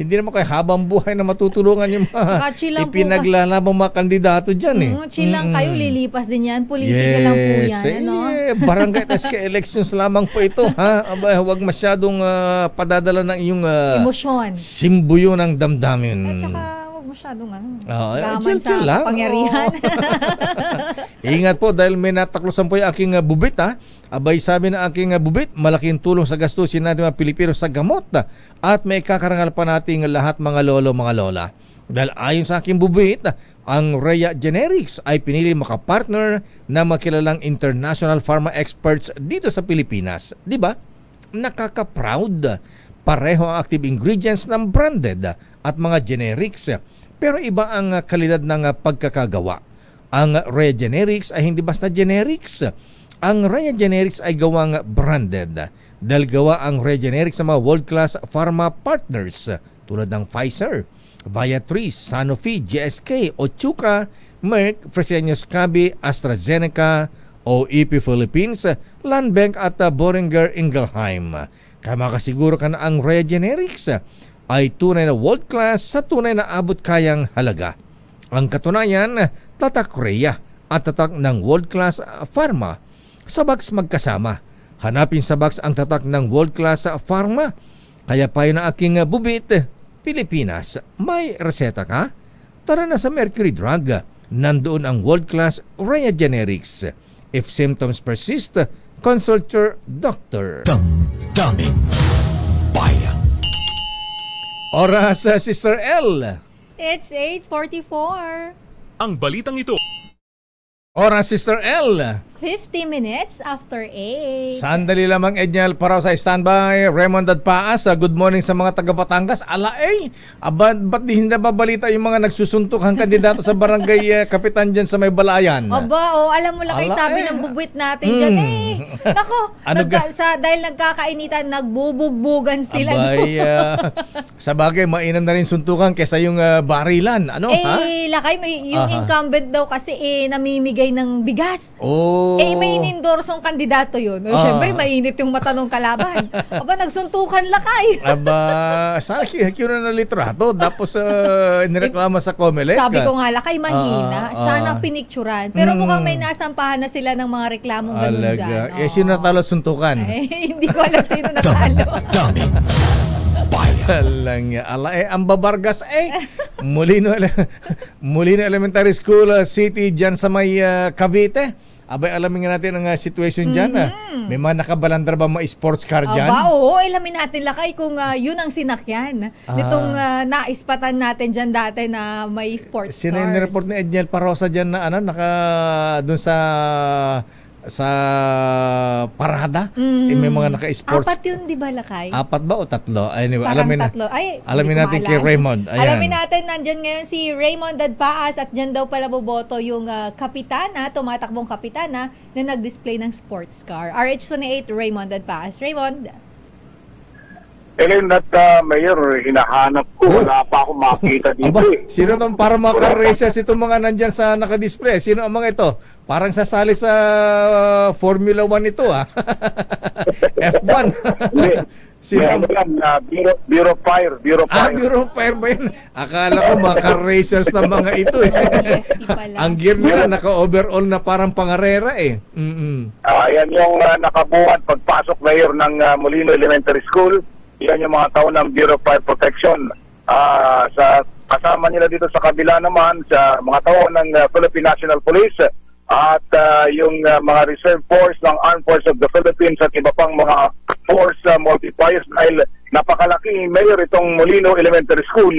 hindi naman kayo habang buhay na matutulungan yung mga ipinaglalabang mga kandidato dyan, eh. Mm, chill lang mm. kayo, lilipas din yan. Politika yes, lang po yan, eh, ano? Barangay S K elections lamang po ito, ha? Abay, huwag masyadong uh, padadala ng iyong uh, emosyon. Simbuyo ng damdamin. At saka, huwag masyadong ano, oh, laman chill, chill sa pangyarihan. Oh. Ingat po, dahil may nataklosan po yung aking uh, bubit, ha? Abay, sabi ng aking bubit, malaking tulong sa gastusin natin mga Pilipino sa gamot at may kakarangal pa nating lahat mga lolo, mga lola. Dahil ayon sa aking bubit, ang Rhea Generics ay pinili makapartner na makilalang international pharma experts dito sa Pilipinas. Di ba? Nakaka-proud. Pareho ang active ingredients ng branded at mga generics. Pero iba ang kalidad ng pagkakagawa. Ang Rhea Generics ay hindi basta generics. Ang Rhea Generics ay gawang branded dahil gawa ang Rhea Generics sa mga world-class pharma partners tulad ng Pfizer, Viatris, Sanofi, G S K, Otsuka, Merck, Fresenius Kabi, AstraZeneca, O E P Philippines, Land Bank at Boehringer Ingelheim. Kaya makasiguro ka na ang Rhea Generics ay tunay na world-class sa tunay na abot-kayang halaga. Ang katunayan, tatak Rhea at tatak ng world-class pharma. Sabax magkasama. Hanapin sa box ang tatak ng world-class pharma. Kaya payo na aking bubit, Pilipinas, may reseta ka? Tara na sa Mercury Drug. Nandoon ang world-class Rhea Generics. If symptoms persist, consult your doctor. Damdaming bayan. Oras, Sister L. It's eight forty-four. Ang balitang ito. Oras, Sister L. fifty minutes after eight. Sandali lamang, Edniel Parosa, standby. Raymond at Paas, good morning sa mga taga-Batangas. Ala, eh, abad, ba't di na babalita yung mga nagsusuntukhang kandidato sa barangay eh, kapitan dyan sa may balayan? Aba, o, oh, alam mo lang kayo sabi eh. ng bubwit natin mm. dyan, eh. Nako, ano nagka, sa, dahil nagkakainitan, nagbubugbugan sila. Abay, uh, sa bagay, mainam na rin suntukan kesa yung uh, barilan. Ano, eh, ha? Lakay, may, yung Aha. incumbent daw kasi, eh, namimigay ng bigas. Oh. Eh, may inindorsong kandidato yun. Oh, ah. Siyempre, mainit yung matanong kalaban. Aba, nagsuntukan Lakay. Aba, sana kiyo na na litrato. Tapos, uh, nireklama sa Comelec. Sabi ko nga, Lakay, mahina. Ah, sana ah. pinikturan. Pero mm. mukhang may nasampahan na sila ng mga reklamong ganun dyan. Oh. Eh, sino natalo suntukan? Eh, hindi ko alam sino natalo. Daming bayan. Ala, eh, ang babargas, eh. Molino, Molino Elementary School, uh, City, dyan sa may uh, Cavite. Abay, alamin nga natin ang uh, situation dyan. Mm -hmm. ah. May mga nakabalandra ba mga sports car dyan? Aba, oo, alamin natin Lakay kung uh, yun ang sinakyan. Ah. Nitong uh, naispatan natin dyan dati na may sports Sino cars. Sino yung report ni Edniel Parosa dyan na ano, naka, dun sa sa parada? Mm -hmm. eh, may mga naka-sports. Apat yun, di ba Lakay? Apat ba o tatlo? Anyway, parang alamin tatlo. Na, Ay, alamin natin alam. kay Raymond. Ayan. Alamin natin, nandyan ngayon si Raymond Dadpaas at dyan daw pala boboto yung uh, kapitana, tumatakbong kapitana na nag-display ng sports car. R H twenty-eight, Raymond Dadpaas. Raymond? Ellen at uh, Mayor, hinahanap ko. Wala pa akong makita dito. Aba, sino itong para mga car racers itong mga nandyan sa nakadisplay? Sino ang mga ito? Parang sasali sa uh, Formula one ito, ah. F one. Sino ang... uh, Bureau, Bureau Fire. Bureau Fire. Ah, Bureau Fire ba yun? Akala ko mga car racers na mga ito, eh. Ang gear nila, naka-overall na parang pangarera, eh. Mm -mm. Uh, yan yung uh, nakabuhat pagpasok, Mayor, ng uh, Molino Elementary School. Yan yung mga tao ng Bureau of Fire Protection. Uh, sa kasama nila dito sa kabila naman, sa mga tao ng uh, Philippine National Police at uh, yung uh, mga reserve force ng Armed Force of the Philippines at iba pang mga force uh, multipliers dahil napakalaki, Mayor, itong Molino Elementary School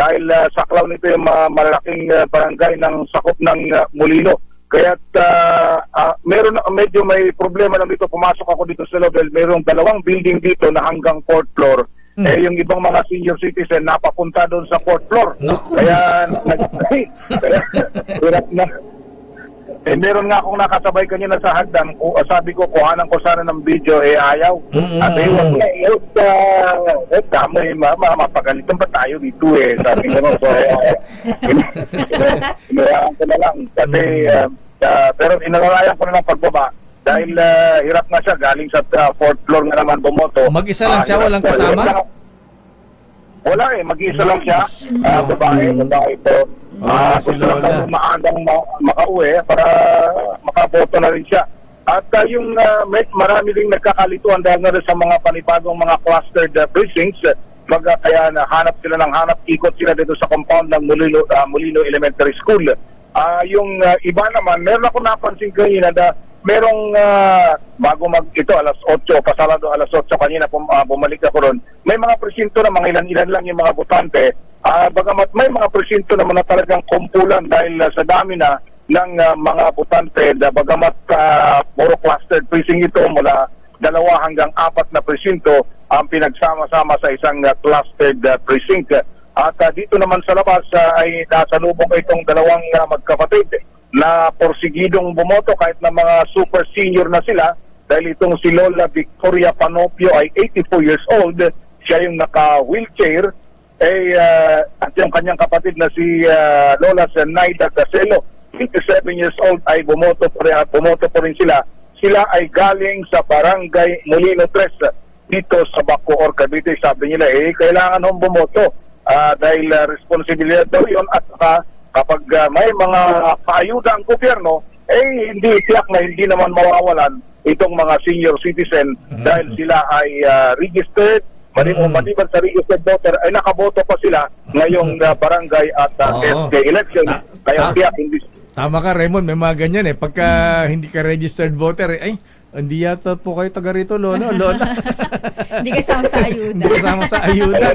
dahil uh, saklaw nito yung uh, malaking uh, barangay ng sakop ng uh, Molino. Kaya't uh, uh, meron, medyo may problema lang dito. Pumasok ako dito sa level, mayroong dalawang building dito na hanggang fourth floor. Mm. Eh, yung ibang mga senior citizen napapunta doon sa fourth floor. Naku, kaya, kaya hirap na. Eh, meron nga akong nakasabay kanina sa hagdan. Sabi ko, kuhanan ko sana ng video, eh ayaw. Mm-hmm. At eh, wag na, eh, eh, eh, damay, mama, mapagalitan ba tayo dito eh. Sabi ko, so, eh, inalayan ko na lang. Kasi, uh, uh, pero inalayan ko na lang pagbaba. Dahil uh, hirap na siya, galing sa uh, fourth floor na naman bumoto. Mag-isa lang uh, siya, walang kasama? Wala, wala eh, mag-isa lang siya. Uh, babae, babae po. Ah, uh, si Lola maagang makauwi para makaboto na rin siya. At uh, yung uh, marami rin nagkakalituan dahil na rin sa mga panibagong mga clustered uh, precincts. Mag, uh, kaya na hanap sila ng hanap, ikot sila dito sa compound ng Molino, uh, Molino Elementary School. Uh, yung uh, iba naman, meron ako napansin kanina na merong uh, bago mag ito alas otso, pasado alas otso kanina pum, uh, bumalik ako ron. May mga presinto na mga ilan-ilan lang yung mga botante. Uh, bagamat may mga presinto naman na talagang kumpulan dahil uh, sa dami na ng uh, mga botante, uh, bagamat uh, puro clustered precinct ito, mula dalawa hanggang apat na presinto ang pinagsama-sama sa isang uh, clustered uh, precinct. At uh, dito naman sa labas uh, ay nasalubong itong dalawang uh, magkapatid na porsigidong bumoto kahit na mga super senior na sila dahil itong si Lola Victoria Panopio ay eighty-four years old, siya yung naka-wheelchair. Eh, uh, at yung kanyang kapatid na si uh, Lola Zenaida Caselo, fifty-seven years old, ay bumoto po rin, bumoto po rin sila. Sila ay galing sa barangay Molino tres dito sa Bacoor, Cavite. Sabi nila, eh, kailangan hong bumoto uh, dahil uh, responsibilidad daw yun. At uh, kapag uh, may mga paayuda ang gobyerno, eh, hindi tiyak na hindi naman mawawalan itong mga senior citizen dahil sila ay uh, registered. Maliban mm. sa registered voter ay nakaboto pa sila ngayong uh, barangay at uh, S K election. Ta Kaya tiyak hindi. Tama ka, Raymond, may mga ganyan eh. Pagka mm. hindi ka registered voter eh, ay hindi yata po kayo taga rito, Lola. Hindi kasama sa ayuda. Hindi kasama sa ayuda.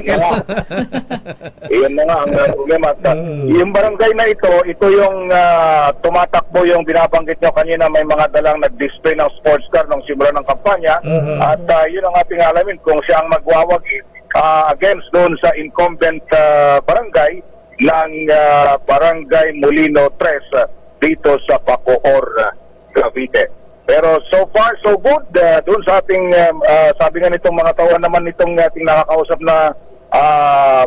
Iyon na nga ang uh, problema. Mm. Yung barangay na ito, ito yung uh, tumatakbo yung binabanggit nyo kanina. May mga dalang nag-display ng sports car nung simula ng kampanya. Mm -hmm. At uh, yun ang ating alamin kung siya ang magwawag uh, against doon sa incumbent uh, barangay ng uh, barangay Molino tres dito sa Bacoor, Cavite. Pero so far, so good. Uh, doon sa ating, um, uh, sabi nga nitong mga tawa naman nitong ating nakakausap na uh,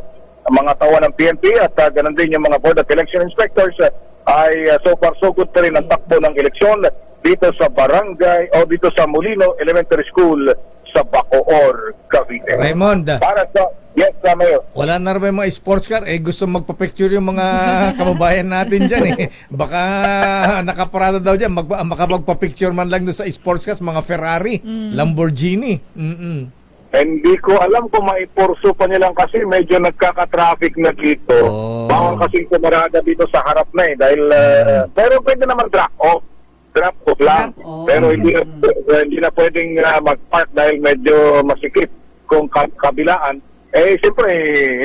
mga tawa ng P N P at uh, ganun din yung mga board at election inspectors uh, ay uh, so far, so good pa rin ang takbo ng eleksyon dito sa barangay o dito sa Molino Elementary School sa Bacoor, Cavite. Raymond, para sa, yes, uh, Mayor. Wala na rin mga sports car. Eh, gusto magpa-picture yung mga kababayan natin dyan eh. Baka nakaparada daw dyan. Mag makapagpa-picture man lang doon sa sports cars, mga Ferrari, mm. Lamborghini. Mm -mm. Hindi ko alam kung maipurso pa nilang kasi medyo nagkaka-traffic na dito. Oh. Bawang kasing kumarada dito sa harap na eh. Dahil, uh, pero pwede naman drop off. Drop off lang. Drop off. Pero hindi na, hindi na pwedeng uh, mag-park dahil medyo masikip kung kabilaan. Eh, siyempre,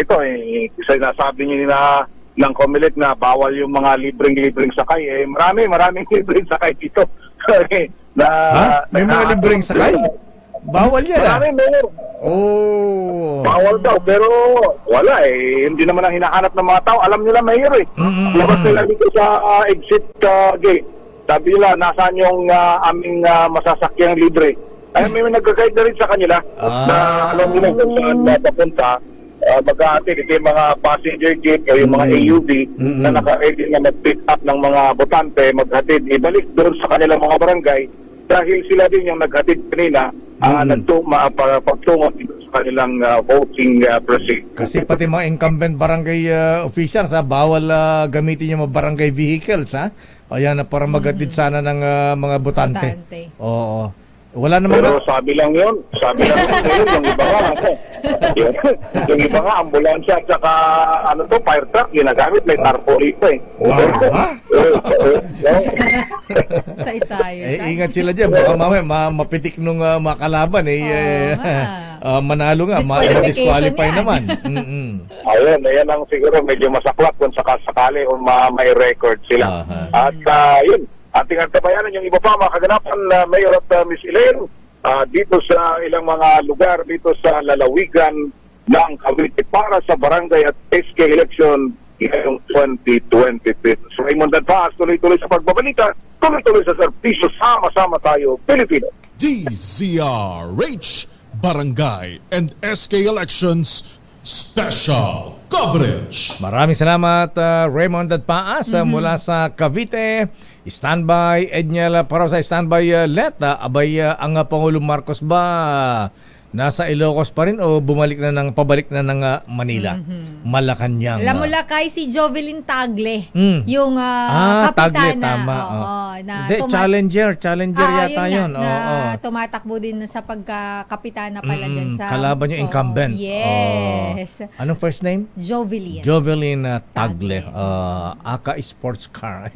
ito eh, sinasabi niyo na ng Comelec na bawal yung mga libreng-libreng sakay. Eh, marami, maraming libreng sakay dito. na, huh? May mga na, libreng sakay? Bawal yan ah? Marami, meron. Oh. Bawal daw, pero wala eh. Hindi naman ang hinahanap ng mga tao. Alam nila, Mayor eh. Labas nila dito sa uh, exit uh, gate. Sabi nila, nasaan yung uh, aming uh, masasakyang libre. Ay, may nag-guide na rin sa kanila ah. na alam nila kung saan napapunta. Uh, Mag-aatin, ito yung mga passenger jeep o yung mga mm. A U V mm -hmm. na naka-ready na mag-pick up ng mga botante, maghatid, ibalik doon sa kanilang mga barangay dahil sila din yung naghatid kanina uh, mm. nagtuma para pagtungo sa kanilang uh, voting uh, precinct. Kasi pati mga incumbent barangay uh, officials, ha, bawal uh, gamitin yung mga barangay vehicles, ha? Ayan, na para maghatid mm -hmm. sana ng uh, mga botante. botante. Oo. oo. Wala naman. Pero ba? sabi lang yun. Sabi lang yun. Yung iba nga. Yung, yung iba nga, ambulansya at saka ano to, fire truck, ginagamit. May tarpaulin pa eh. Wow. Wow. Tay-tay. Eh, ingat sila dyan. Baka mamaya ma mapitik nung uh, makalaban eh. Oh, uh, manalo nga. Ma-disqualify naman. mm -mm. Ayun. Ayan ang siguro medyo masaklap kung sakasakali o ma may record sila. Uh -huh. At uh, yun. Ating antabayanan yung iba pa mga kaganapan na uh, Mayor at uh, Miss Elaine uh, dito sa ilang mga lugar dito sa lalawigan ng Cavite para sa barangay at S K election ngayong twenty twenty-three. So Raymond Advance, tuloy-tuloy sa pagbabalita, tuloy-tuloy sa servisyo, sama-sama tayo, Pilipino. D Z R H Barangay and S K Elections Special Coverage. Maraming salamat uh, Raymond at Paas mm -hmm. mula sa Cavite. Standby Edniel para sa standby uh, Leta. Abay uh, ang uh, Pangulong Marcos ba nasa Ilocos pa rin o bumalik na ng pabalik na ng uh, Manila? Mm -hmm. Malacanang. Alam mo la kay si Jovelyn Tagle, mm. yung uh, ah, kapitana. Tagle, tama. Oo, oh. na De, challenger, challenger ah, yata yun. yun. Na, oh, oh. Tumatakbo din sa pagkakapitana pala mm -hmm. dyan sa... Kalaban yung incumbent. Oh, yes. Oh. Anong first name? Jovelyn. Jovelyn uh, Tagle. Tagle. Uh, aka sports car.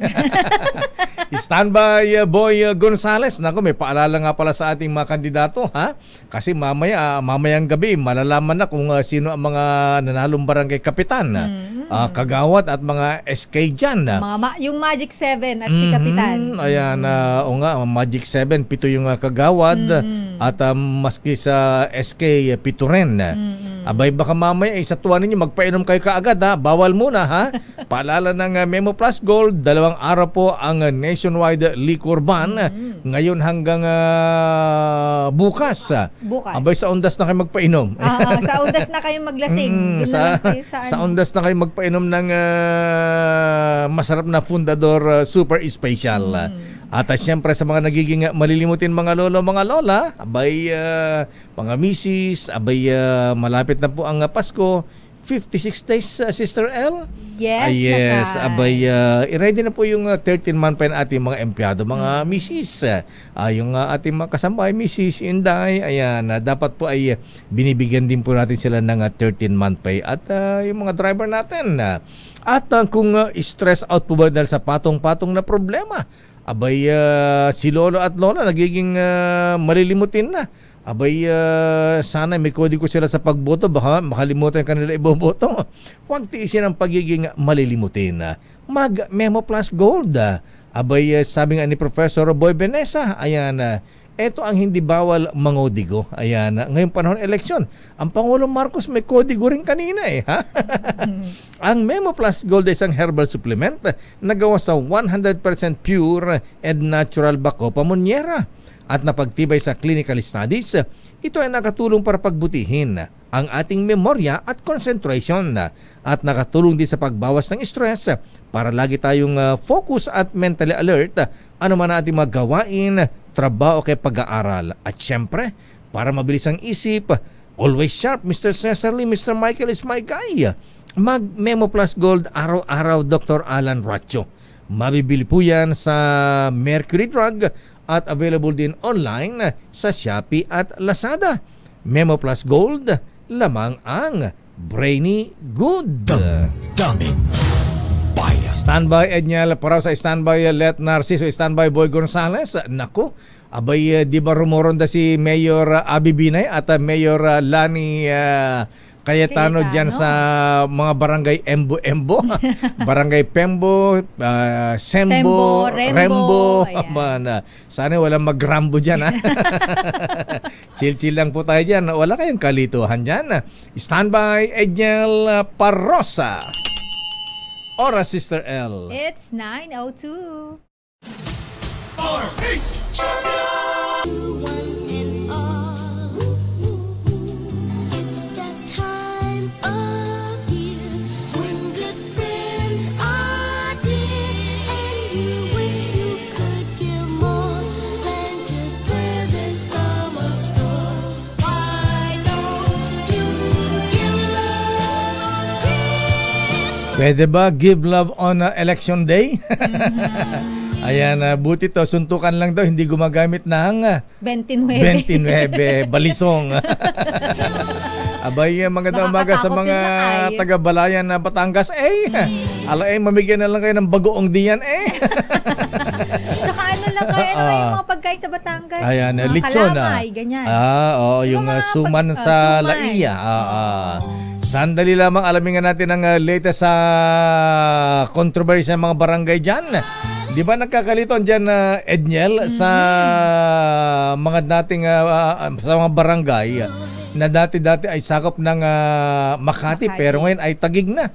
Standby, uh, Boy uh, Gonzales. Naku, may paalala nga pala sa ating mga kandidato, ha? Kasi mamaya, uh, mamayang gabi, malalaman na kung uh, sino ang mga nanalong barangay kapitan, mm -hmm. uh, kagawad at mga S K dyan. Mga ma yung Magic seven at mm -hmm. si kapitan. Ayan, uh, o nga, Magic seven, pito yung uh, kagawad mm -hmm. at uh, maski sa S K, pito rin. Mm -hmm. Abay, baka mamaya isatuan ninyo, magpainom kayo kaagad, ha? Bawal muna, ha? Paalala ng uh, Memo Plus Gold, dalawang araw po ang uh, nationwide liquor ban mm -hmm. ngayon hanggang uh, bukas. Bukas. Abay, sa undas na kayo magpainom. Ah, sa undas na kayo maglasing. Mm, sa, kayo sa, sa undas na kayo magpainom ng uh, masarap na Fundador uh, Super Special. Mm -hmm. At uh, siyempre sa mga nagiging uh, malilimutin mga lolo, mga lola, abay uh, mga misis, abay uh, malapit na po ang uh, Pasko. fifty-six days, uh, Sister L? Yes, ah, yes. Abay, uh, i-ready na po yung uh, thirteen month pa yung ating mga empleyado, mga mm. misis. Uh, yung uh, ating mga kasambahay, misis, Inday, ayan, uh, dapat po ay uh, binibigyan din po natin sila ng uh, thirteen month pay. At uh, yung mga driver natin. Uh, at uh, kung uh, stress out po ba dahil sa patong-patong na problema, abay, uh, si Lolo at Lola nagiging uh, malilimutin na. Abay, uh, sana may kodi ko sila sa pagboto. Baka makalimutan kanila iboboto. Huwag tiisin ang pagiging malilimutin. Mag Memo Plus Gold. Abay, uh, sabi nga ni Professor Boy Benesa, ayan, uh, ito ang hindi bawal mangodigo. Ayan, uh, ngayong panahon eleksyon, ang Pangulong Marcos may kodigo rin kanina eh. Ha? Ang Memo Plus Gold ay isang herbal supplement na gawa sa one hundred percent pure and natural Bacopa Moniera. At napagtibay sa clinical studies, ito ay nakatulong para pagbutihin ang ating memorya at concentration at nakatulong din sa pagbawas ng stress para lagi tayong focus at mentally alert anuman ating maggawain, trabaho kay pag-aaral. At syempre, para mabilis ang isip, always sharp, Mister Cesar Lee, Mister Michael is my guy. Mag Memo Plus Gold araw-araw, Doctor Alan Racho. Mabibili po yan sa Mercury Drug at available din online sa Shopee at Lazada. Memo Plus Gold, lamang ang brainy good. Daming bias. Standby Edniel para sa standby Let Narciso, standby Boy Gonzales. Naku, abay, di ba rumoronda si Mayor Abi Binay at Mayor Lani uh, Cayetano dyan sa mga barangay Embo, Embo, barangay Pembo, uh, Sembo, Sembo, Rembo. Rembo. Sana walang mag-rambo dyan. Chill-chill lang po tayo dyan. Wala kayong kalituhan dyan. Standby, Edniel Parrosa. Ora, Sister L. It's nine oh two. Pwede ba give love on uh, election day? Ayan, uh, buti to, suntukan lang daw, hindi gumagamit ng twenty-nine balisong. Abay, maganda umaga sa mga taga-balayan na Batangas. Eh, ala eh, mamigyan na lang kayo ng bagoong diyan eh. Tsaka Kalakay, ano yung mga pagkain sa Batangas? Ayan, mga lechon, kalamay, ah. ganyan. Ah, oh, yung, yung uh, suman pag, uh, sa suman. Laia. Ah, ah. Sandali lamang, alamin nga natin ang uh, latest sa uh, controversy ng mga barangay dyan. Di ba nagkakaliton dyan, uh, Edniel, mm-hmm. sa mga dating, uh, sa mga barangay na dati-dati ay sakop ng uh, Makati, Makati pero ngayon ay Taguig na.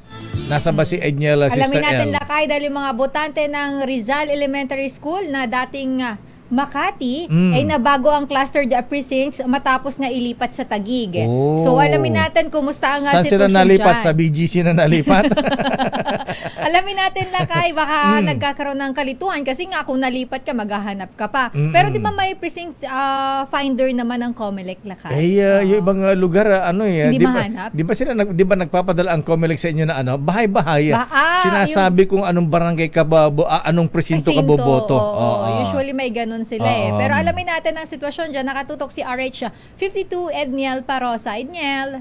Nasa ba si Edniel, uh, Sister L? Alamin natin, Lakay, dahil yung mga botante ng Rizal Elementary School na dating uh, Makati mm. ay nabago ang cluster precincts matapos na ilipat sa Taguig. Oh. So alamin natin kumusta ang saan sitwasyon dyan. Saan sila nalipat? Dyan. Sa B G C na nalipat? Alamin natin, Lakay, baka mm. nagkakaroon ng kalituhan kasi nga kung nalipat ka, maghahanap ka pa. Mm-mm. Pero di ba may precinct uh, finder naman ng COMELEC, Lakay? Eh, uh, oh. yung ibang lugar, ano eh. Hindi di mahanap? Ba, di ba sila, di ba nagpapadala ang COMELEC sa inyo na ano? Bahay-bahay. Ba ah, Sinasabi yung... kung anong barangay ka, ba, anong presinto, presinto ka boboto. Oh, oh, oh. Usually may ganun sila eh. Um, Pero alamin natin ang sitwasyon dyan. Nakatutok si R H fifty-two Edniel Parosa. Edniel.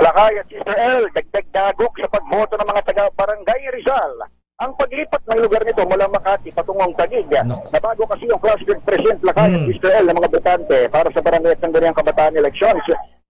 Lakay at Sister L, dagdag-dagok sa pagboto ng mga taga-barangay Rizal. Ang paglipat ng lugar nito mula Makati patungong Taguig, no. nabago kasi yung clustered precinct, Lakay at mm. Sister L ng mga botante para sa barangay at sangguniang kabataan elections.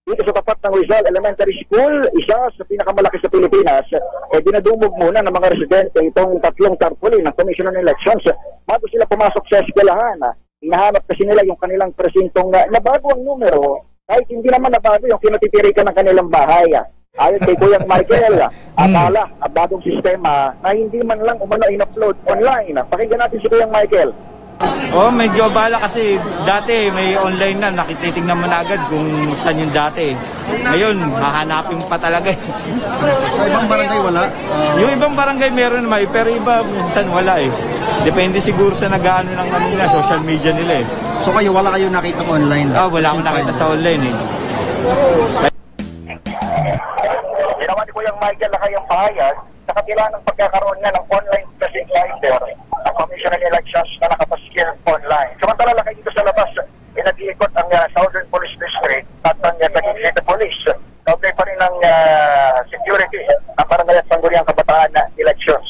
Dito sa tapat ng Rizal Elementary School, isa sa pinakamalaki sa Pilipinas, eh dinadumog muna ng mga residente itong tatlong tarpaulin ng Commission on Elections bago sila pumasok sa eskwelahan. Hinahanap kasi nila yung kanilang presintong na nabago ang numero kahit hindi naman nabago yung kinatitirikan ng kanilang bahay. Ayon kay Kuya Michael, abala, ang bagong sistema na hindi man lang umano in-upload online. Pakinggan natin si Kuya Michael. Oh, medyo abala kasi dati may online na, nakititignan mo na agad kung saan yung dati. Ngayon, hahanapin pa talaga. Sa ibang barangay wala? Yung ibang barangay meron naman, pero iba minsan wala eh. Depende siguro sa nag-aano ng kanila, social media nila eh. So kayo, wala kayo nakita online? Ah, wala akong nakita sa online eh. Ginawa ni Kuyang Michael na kayang pahayag sa katila ng pagkakaroon nga ng online present finder at commissioner elections na nakapaskil online. Samantala, Lakay, dito sa labas, inag-iikot ang uh, Southern Police District at ang uh, Taguig City Police. Okay pa rin ang uh, security ang barangay at sangguniang kabataan na elections.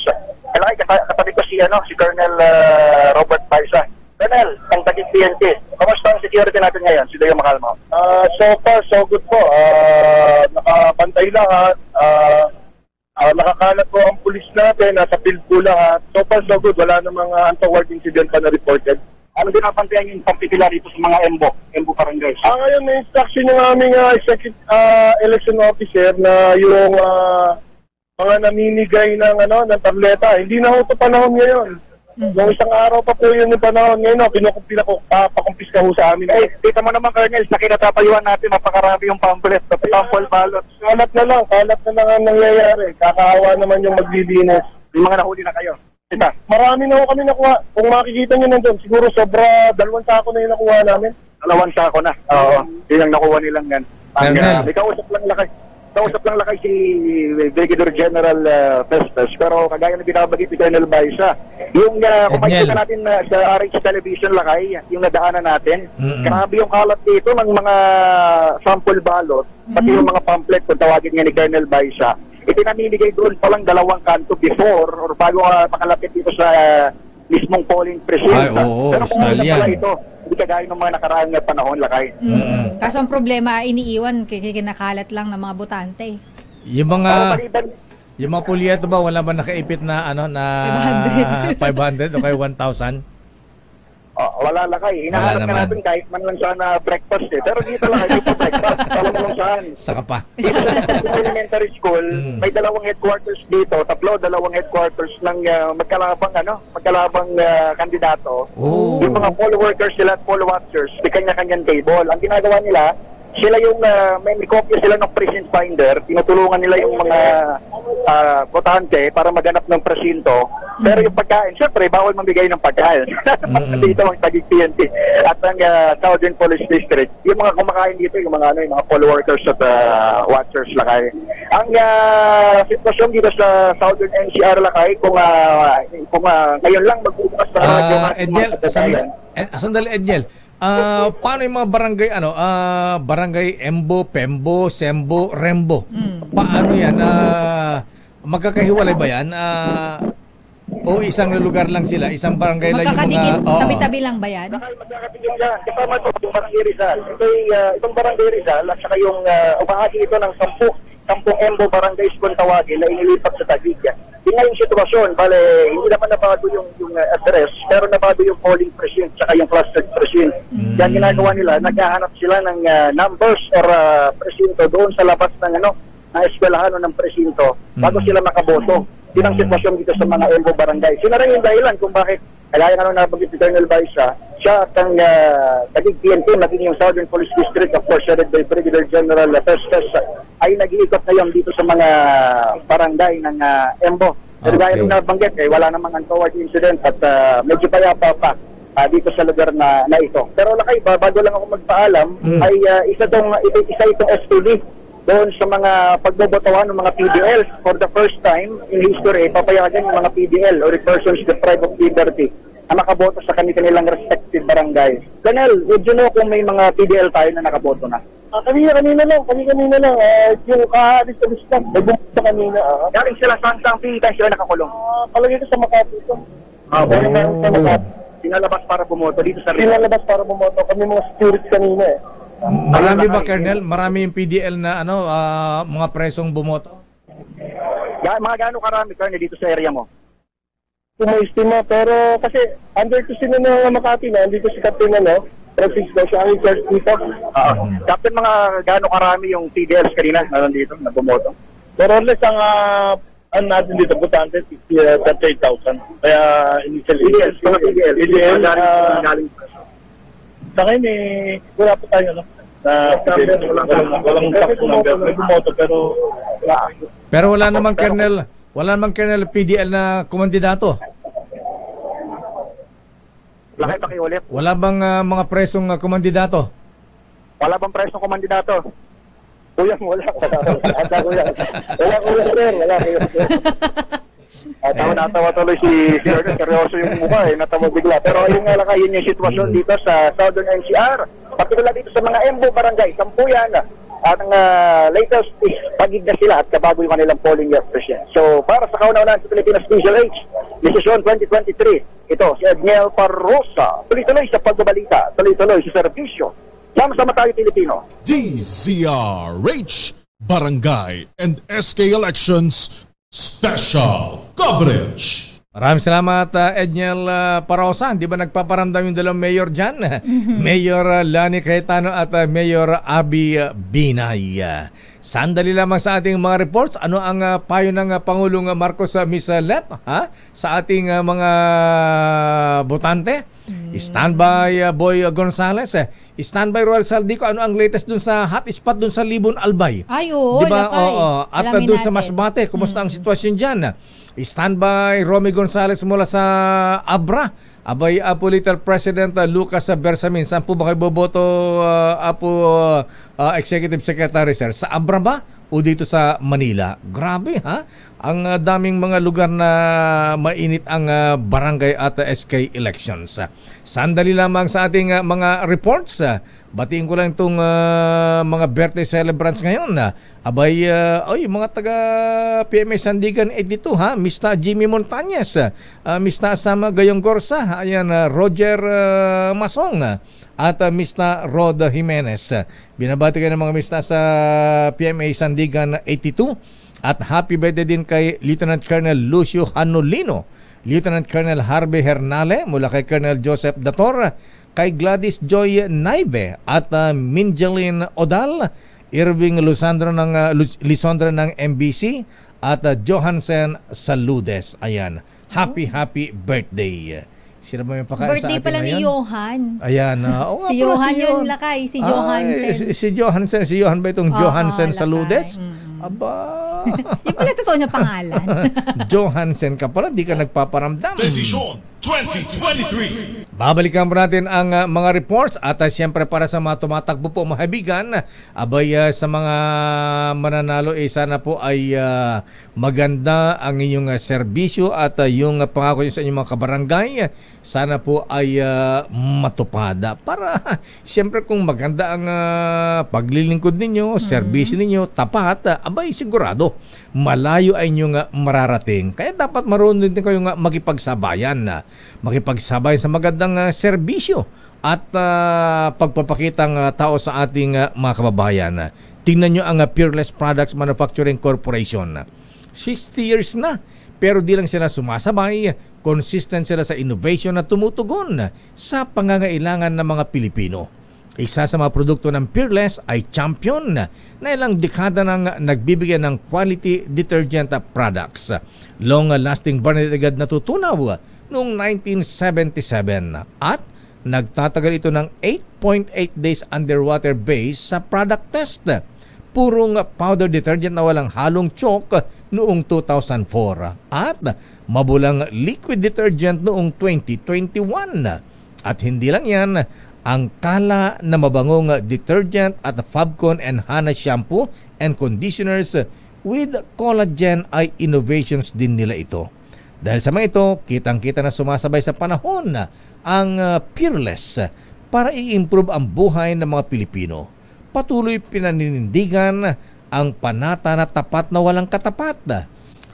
Lakay, kat katabi ko si, ano, si Colonel uh, Robert Paisa. Colonel, ang Taguig P N P, kamusta ang security natin ngayon? Si Dayo Makalmo. Uh, so far, so good po. Uh, nakapantay lahat. Uh, Uh, nakakalat po ang pulis natin, nasa field po lahat. So far so good, wala na mga untoward incident pa na reported. Ano din napantayan yung particular dito sa mga Embo? Embo Parangay? Ah, ngayon may instruction ng aming uh, uh, election officer na yung uh, mga naminigay ng, ano, ng tableta. Hindi na ho ito panahon ngayon. Mm-hmm. Noong isang araw pa po yun yung panahon ngayon, no, kinukumpila ko, uh, pakumpis ka ho sa amin. Eh, dito mo naman, Colonel, sa kinatapayuan natin, mapakarami yung pamphlet, pamphlet ballots. Kalat na lang, kalat na lang ang nangyayari. Kakaawa naman yung maglilinis. Yung mga nahuli na kayo. Ita. Marami na ho kami nakuha. Kung makikita nyo nandun, siguro sobra dalawang sako na yung nakuha namin. Dalawang sako na. Oo. Yun ang nakuha nilang yan. May kausap lang Lakay. Kausap lang Lakay si Brigadier General Festus. Pero kagaya na binabagit si Colonel Baisa. Yung uh, kumakita na natin uh, sa R H Television, Lakay, yung nadaanan natin, mm-hmm. grabe yung kalat dito ng mga sample ballot, pati mm-hmm. yung mga pamphlet, kung tawagin nga ni Colonel Baisa, itinamimigay doon palang dalawang kanto before or bago uh, makalapit dito sa uh, mismong polling precinct. Ay, oo, pero kung ano pala ito, hindi kagaya ng mga nakaraang na panahon, Lakay. Mm-hmm. Mm-hmm. Kaso ang problema, iniiwan, kinakalat lang ng mga botante. Yung mga... Uh, Yung mga pulyeto ba, wala ba nakaipit na ano na five hundred, five hundred o kaya one thousand? Oh, wala Lakay. Hinahanap na natin kahit man lang sana breakfast eh. Pero dito lang kayo po breakfast. Tawag mo lang saan. Saka pa. Elementary school, mm. may dalawang headquarters dito. Tatlo, dalawang headquarters ng uh, magkalabang, ano, magkalabang uh, kandidato. Ooh. Yung mga poll workers sila at poll watchers, may kanya-kanyang table. Ang ginagawa nila, sila yung uh, may copy sila ng precinct finder, tinutulungan nila yung mga uh, botante para maganap ng presinto. Pero yung pagkain, syempre bawal mamigay ng pagkain. Mm-hmm. Dito ang Taguig P N P at ang uh, Southern Police District. Yung mga kumakain dito, yung mga ano, yung mga poll workers at uh, watchers, Lakay. Ang uh, sitwasyon dito sa Southern N C R, Lakay, kung uh, kung uh, ngayon lang magbubukas na radyo. Uh, Edniel, sandali, sandali Edniel. Uh, paano yung mga barangay ano uh, barangay Embo, Pembo, Sembo, Rembo? Mm. Paano yan? Uh, magkakahiwalay ba yan? Uh, O isang lugar lang sila, isang barangay lang yung mga... Oh. Tabi-tabi lang ba yan? Magkakapit yung yan. Kasama ito, yung barangay Rizal. Ito yung uh, itong barangay Rizal at saka yung uh, ubahagi ito ng sampu, sampung Embo barangays kung tawagin na inilipat sa Taguig. Yun nga yung sitwasyon. Bale, hindi naman nabago yung, yung uh, address, pero nabago yung polling precinct saka yung clustered precinct. Mm. Yan ginagawa nila. Naghahanap sila ng uh, numbers or uh, presinto doon sa labas ng ano, ng eskwelahan o ng presinto bago sila makaboto. Yun ang sitwasyon dito sa mga Embo barangay. Sino rin yung dahilan kung bakit kaya nga nung nabagit si Colonel Baisa, siya at ang uh, Taguig P N P, maging yung Southern Police District, of course, headed by Brigadier General Pestes, ay nag-iikot ngayon dito sa mga barangay ng uh, Embo. Pero so, gaya okay. nung nabanggit, eh, wala namang untoward incident at uh, medyo payapa pa uh, dito sa lugar na, na ito. Pero lakay, bago lang ako magpaalam, mm. ay uh, isa, tong, ito, isa itong S T D doon sa mga pagbobotohan ng mga P D L for the first time in history, papayagan yung mga P D L or persons deprived of liberty na nakaboto sa kanilang respective barangay. Colonel, would you know kung may mga P D L tayo na nakaboto na? Uh, kanina, kanina lang, kanina, kanina lang. Uh, yung kahaalis sa Bistan, nagbubuto kanina. Uh, Galing sila sa Santang Pita, sila nakakulong. Uh, Palagi ito sa Makati ito. Ah, uh, okay. Palagi sa Makati. Sinalabas para bumoto dito sa Rila. Sinalabas para bumoto. Kami mga security kanina eh. Marami ba, Colonel? Marami yung P D L na ano, uh, mga presong bumoto? Yeah, mga gano'ng karami, Colonel, dito sa area mo? Tumaistima, pero kasi under to sino na Makati na, hindi ko si Captain ano, Prefix na siya, ang i-charge dito. Uh, Captain, mga gano'ng karami yung P D Ls kanina na nandito, na bumoto? Pero unless ang uh, ano natin dito, butante, thirty-eight thousand. Kaya initially, P D Ls, mga P D Ls, P D Ls, galing uh, sa akin eh, wala po tayo, no? Na, walang takot ng bumoto, pero wala. Pero wala namang Colonel, wala namang Colonel P D L na kumandidato. Wala kayo pakiulit. Wala bang uh, mga presong uh, kumandidato? Wala bang presong kumandidato? Kuya, wala. Ata, kuya. Wala, kuya, sir. Wala, kuya, sir. At ako natawa tuloy si Colonel, seryoso yung mukha eh, natawa bigla. Pero ayun nga lang kayo yung sitwasyon dito sa Southern N C R, particular dito sa mga Embo barangay, Sampuyan, at ang uh, latest is pagig na sila at kabago yung kanilang polling yesterday. So para sa kauna-unahan sa Pilipinas D Z R H, Desisyon twenty twenty-three, ito si Edniel Parrosa, tuloy-tuloy sa pagbabalita, tuloy-tuloy sa serbisyo. Sama-sama tayo Pilipino. D Z R H, Barangay and S K Elections Special Coverage. Maraming salamat uh, Edniel uh, Parrosa. Hindi ba nagpaparamdam yung dalawang mayor dyan? Mayor uh, Lani Cayetano at uh, Mayor Abby uh, Binay. uh, Sandali lamang sa ating mga reports. Ano ang uh, payo ng uh, Pangulong uh, Marcos uh, Misalet ha? Sa ating uh, mga botante? Mm. Standby uh, Boy uh, Gonzales eh. Standby Royal Saldico. Ano ang latest dun sa hot spot dun sa Libon Albay? Ay oo, diba? Oo, oo. At uh, dun sa Masbate, kumusta mm. ang sitwasyon dyan? Standby Romy Gonzales mula sa Abra. Abay, Apo Little President uh, Lucas Bersamin. Saan po ba kayo boboto, uh, Apo uh, Executive Secretary, sir? Sa Abra ba o dito sa Manila? Grabe, ha? Ang uh, daming mga lugar na mainit ang uh, barangay at uh, S K elections. Sandali lamang sa ating uh, mga reports. Uh, batiin ko lang itong uh, mga birthday celebrants ngayon. Uh, abay, uh, oy, mga taga P M A Sandigan eighty-two, ha? Mister Jimmy Montañez, uh, Mister Asama Gayong Gorsa, ayan, uh, Roger uh, Masong uh, at uh, Mister Rod Jimenez. Uh, binabati kayo ng mga Mister sa P M A Sandigan eighty-two at happy birthday din kay Lieutenant Colonel Lucio Hanolino, Lieutenant Colonel Harvey Hernale mula kay Colonel Joseph Dator, kay Gladys Joy Naibe at uh, Minjeline Odal, Irving Lisandro ng, uh, Lisandro ng M B C at uh, Johansen Saludes. Ayan. Happy, happy birthday. Sino ba yung pakain birthday sa atin pala ngayon? Ni Johan. Ayan. Uh, oh, si Johan si yun, lakay. Si Johansen. Ay, si, si Johansen. Si Johan ba itong oh, Johansen oh, Saludes? Mm. Aba. Yung pala totoo niya pangalan. Johansen ka pala. Di ka nagpaparamdam. Desisyon twenty twenty-three. Babalikan po natin ang uh, mga reports at uh, siyempre para sa mga tumatakbo po mga kaibigan, abay uh, sa mga mananalo eh sana po ay uh, maganda ang inyong uh, serbisyo at uh, yung uh, pangako nyo sa inyong mga kabarangay uh, sana po ay uh, matupada para uh, siyempre kung maganda ang uh, paglilingkod ninyo, mm-hmm. serbisyo ninyo, tapat, uh, abay sigurado malayo ay inyong uh, mararating. Kaya dapat marunong din kayong uh, makipagsabayan uh, makipagsabayan sa magandang uh, serbisyo at uh, pagpapakitang uh, tao sa ating uh, mga kababayan. Tingnan nyo ang uh, Peerless Products Manufacturing Corporation. sixty years na, pero di lang sila sumasabay, consistent sila sa innovation na tumutugon sa pangangailangan ng mga Pilipino. Isa sa mga produkto ng Peerless ay Champion na ilang dekada nang nagbibigay ng quality detergent products. Long-lasting brand agad natutunaw noong nineteen seventy-seven at nagtatagal ito ng eight point eight days underwater base sa product test. Purong powder detergent na walang halong chalk noong two thousand four at mabulang liquid detergent noong twenty twenty-one. At hindi lang yan, ang Kala na mabangong detergent at Fabcon and Hana shampoo and conditioners with collagen ay innovations din nila ito. Dahil sa mga ito, kitang-kita na sumasabay sa panahon ang Peerless para i-improve ang buhay ng mga Pilipino. Patuloy pinaninindigan ang panata na tapat na walang katapat.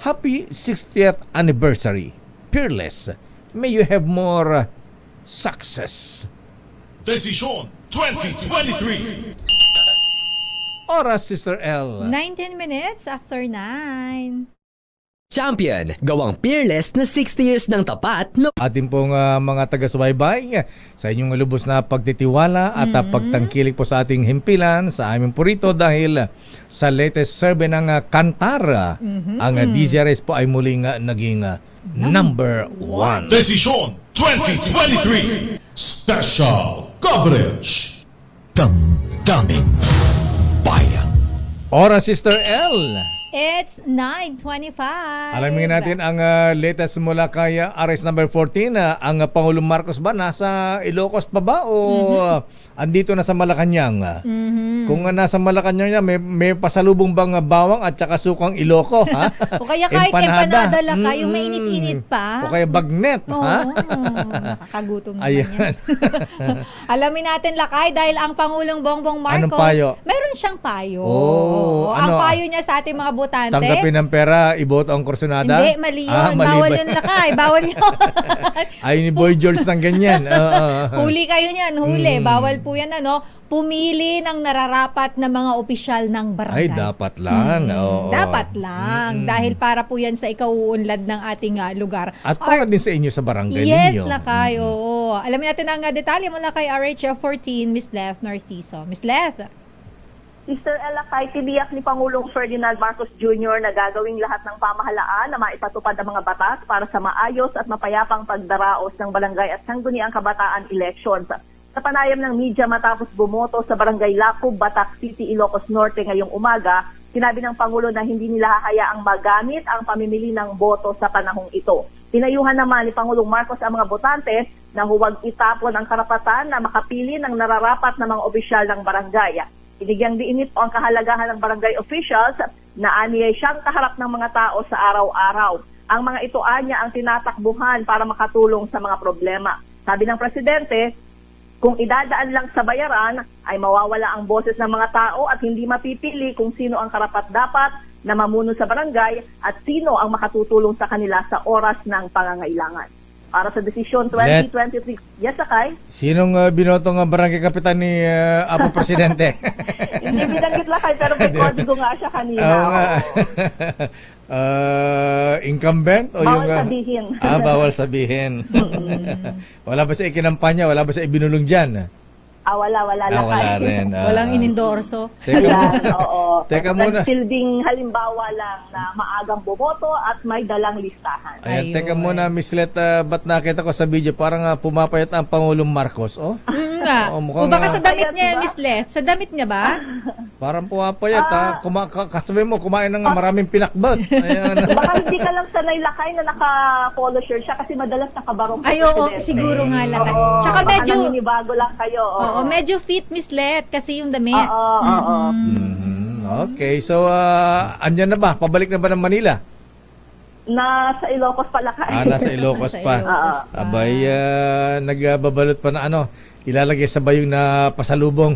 Happy sixtieth anniversary, Peerless. May you have more success. Desisyon twenty twenty-three. Oras, Sister L. nineteen minutes after nine. Champion, gawang Peerless na sixty years ng tapat. No? Atin pong uh, mga taga-subaybay sa inyong lubos na pagtitiwala at mm-hmm. pagtangkilik po sa ating himpilan sa aming purito dahil sa latest survey ng uh, Kantar, mm-hmm. ang uh, D Z R H po ay muling uh, naging uh, number one. Desisyon twenty twenty-three Special Coverage Damdaming Bayan. Ora, Sister L. It's nine twenty-five. Alamin natin ang uh, latest mula kay uh, R S number fourteen. Uh, ang uh, Pangulong Marcos ba nasa Ilocos pa ba o mm-hmm. uh, andito na sa Malacanang? Uh, mm-hmm. Kung uh, nasa Malacanang niya, may, may pasalubong bang uh, bawang at saka sukang Iloco? Ha? O kaya kahit empanada, empanada lang kayo, mm-hmm. mainit-init pa. O kaya bagnet. Oo, ha? Nakakagutom naman yan. Alamin natin, Lakay, dahil ang Pangulong Bongbong Marcos, payo? Meron siyang payo. Oh, o, ano? Ang payo niya sa ating mga Botante? Tanggapin ng pera, iboto ang kursunada? Hindi, mali yun. Ah, bawal yun, Lakay. Bawal yun. Ay, ni Boy George ng ganyan. Uh, uh, uh. Huli kayo niyan, huli. Mm. Bawal po yan, ano? Pumili ng nararapat na mga opisyal ng barangay. Ay, dapat lang. Mm. Oo. Dapat lang. Mm. Dahil para po yan sa ikauunlad ng ating uh, lugar. At para Ar din sa inyo sa barangay yes, ninyo. Yes, Lakay. Mm. Oo. Alamin natin ang uh, detalye mula kay R H fourteen, Miss Leth Narciso. Miss Leth, Sister Elakay, tiniyak ni Pangulong Ferdinand Marcos Junior na gagawing lahat ng pamahalaan na maipatupad ang mga batas para sa maayos at mapayapang pagdaraos ng barangay at sangguniang kabataan elections. Sa panayam ng media matapos bumoto sa barangay Lacob, Batac City, Ilocos Norte ngayong umaga, sinabi ng Pangulo na hindi nila hahayaang magamit ang pamimili ng boto sa panahong ito. Pinayuhan naman ni Pangulong Marcos ang mga botante na huwag itapon ang karapatan na makapili ng nararapat na mga opisyal ng barangay. Binigyang diinit o ang kahalagahan ng barangay officials na aniyay siyang kaharap ng mga tao sa araw-araw. Ang mga ito anya ang tinatakbuhan para makatulong sa mga problema. Sabi ng Presidente, kung idadaan lang sa bayaran ay mawawala ang boses ng mga tao at hindi mapipili kung sino ang karapat-dapat na mamuno sa barangay at sino ang makatutulong sa kanila sa oras ng pangangailangan. Para sa desisyon twenty twenty-three. Yes, Akay? Sinong uh, binotong uh, barangay kapitan ni uh, Apo Presidente? Hindi binanggit lang kayo, pero may kodigo nga siya kanina. Oo nga. Uh, incumbent? O bawal yung, uh, sabihin. Ah, bawal sabihin. Wala ba sa ikinampanya? Wala ba sa ibinulong dyan? Ah, wala, wala lang. Ah, wala rin. Ah. Walang inendorso. Teka, oo. Teka muna. Building halimbawa lang na maagang boboto at may dalang listahan. Ayan, Ayun. Teka muna, Miss Leta, ba't nakita ko sa video parang uh, pumapayat ang Pangulong Marcos, oh? Mm, nga. O, o baka nga. Sa damit niya, Miss Leta. Sa damit niya ba? Parang puwapayat ah, ha. Kuma kasabi mo, kumain ng ah. maraming pinakbot. Ayan. Baka hindi ka lang sanay lakay na naka-polo shirt siya kasi madalas nakabarong. Ay, oo, siguro nga lakay. Oo, tsaka medyo... Baka naninibago lang kayo. Oo, oo, medyo fit, Miss Let, kasi yung damit. Oo, mm -hmm. oo. Mm -hmm. Okay, so, uh, andyan na ba? Pabalik na ba ng Manila? Nasa Ilocos pala kayo. Ah, nasa Ilocos pa. Ilocos pa. Abay, uh, nagbabalot pa na ano. Ilalagay sa bayong na pasalubong.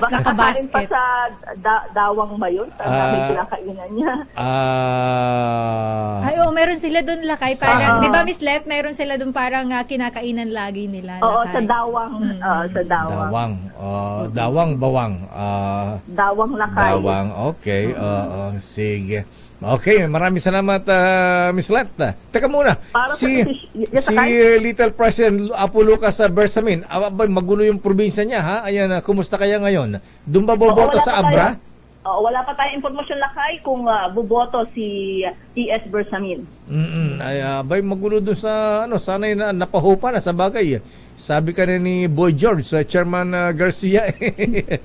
Baka kabarin pa sa da dawang ba yun? Sa dami uh, pinakainan niya. Uh, Ay, oh, meron sila doon lakay. Parang, uh, di ba Miss Let, meron sila doon parang uh, kinakainan lagi nila. Oo, lakay. Sa dawang. Hmm. Uh, sa dawang. Dawang. Uh, dawang, bawang. Uh, dawang lakay. Dawang, okay. Uh -huh. uh, uh, sige. Okay, maraming salamat, uh, Miss Let. Teka muna, para si, si, si uh, Little President Apo Lucas Bersamin, abay, magulo yung probinsya niya, ha? Ayan, uh, kumusta kaya ngayon? Doon ba boboto oh, sa Abra? Tayo, oh, wala pa tayong informasyon lakay kung uh, boboto si T S Bersamin. Mm-mm, ay, abay, magulo doon sa, ano, sanay na napahupa na sa bagay. Sabi ka ni Boy George, uh, Chairman uh, Garcia, eh,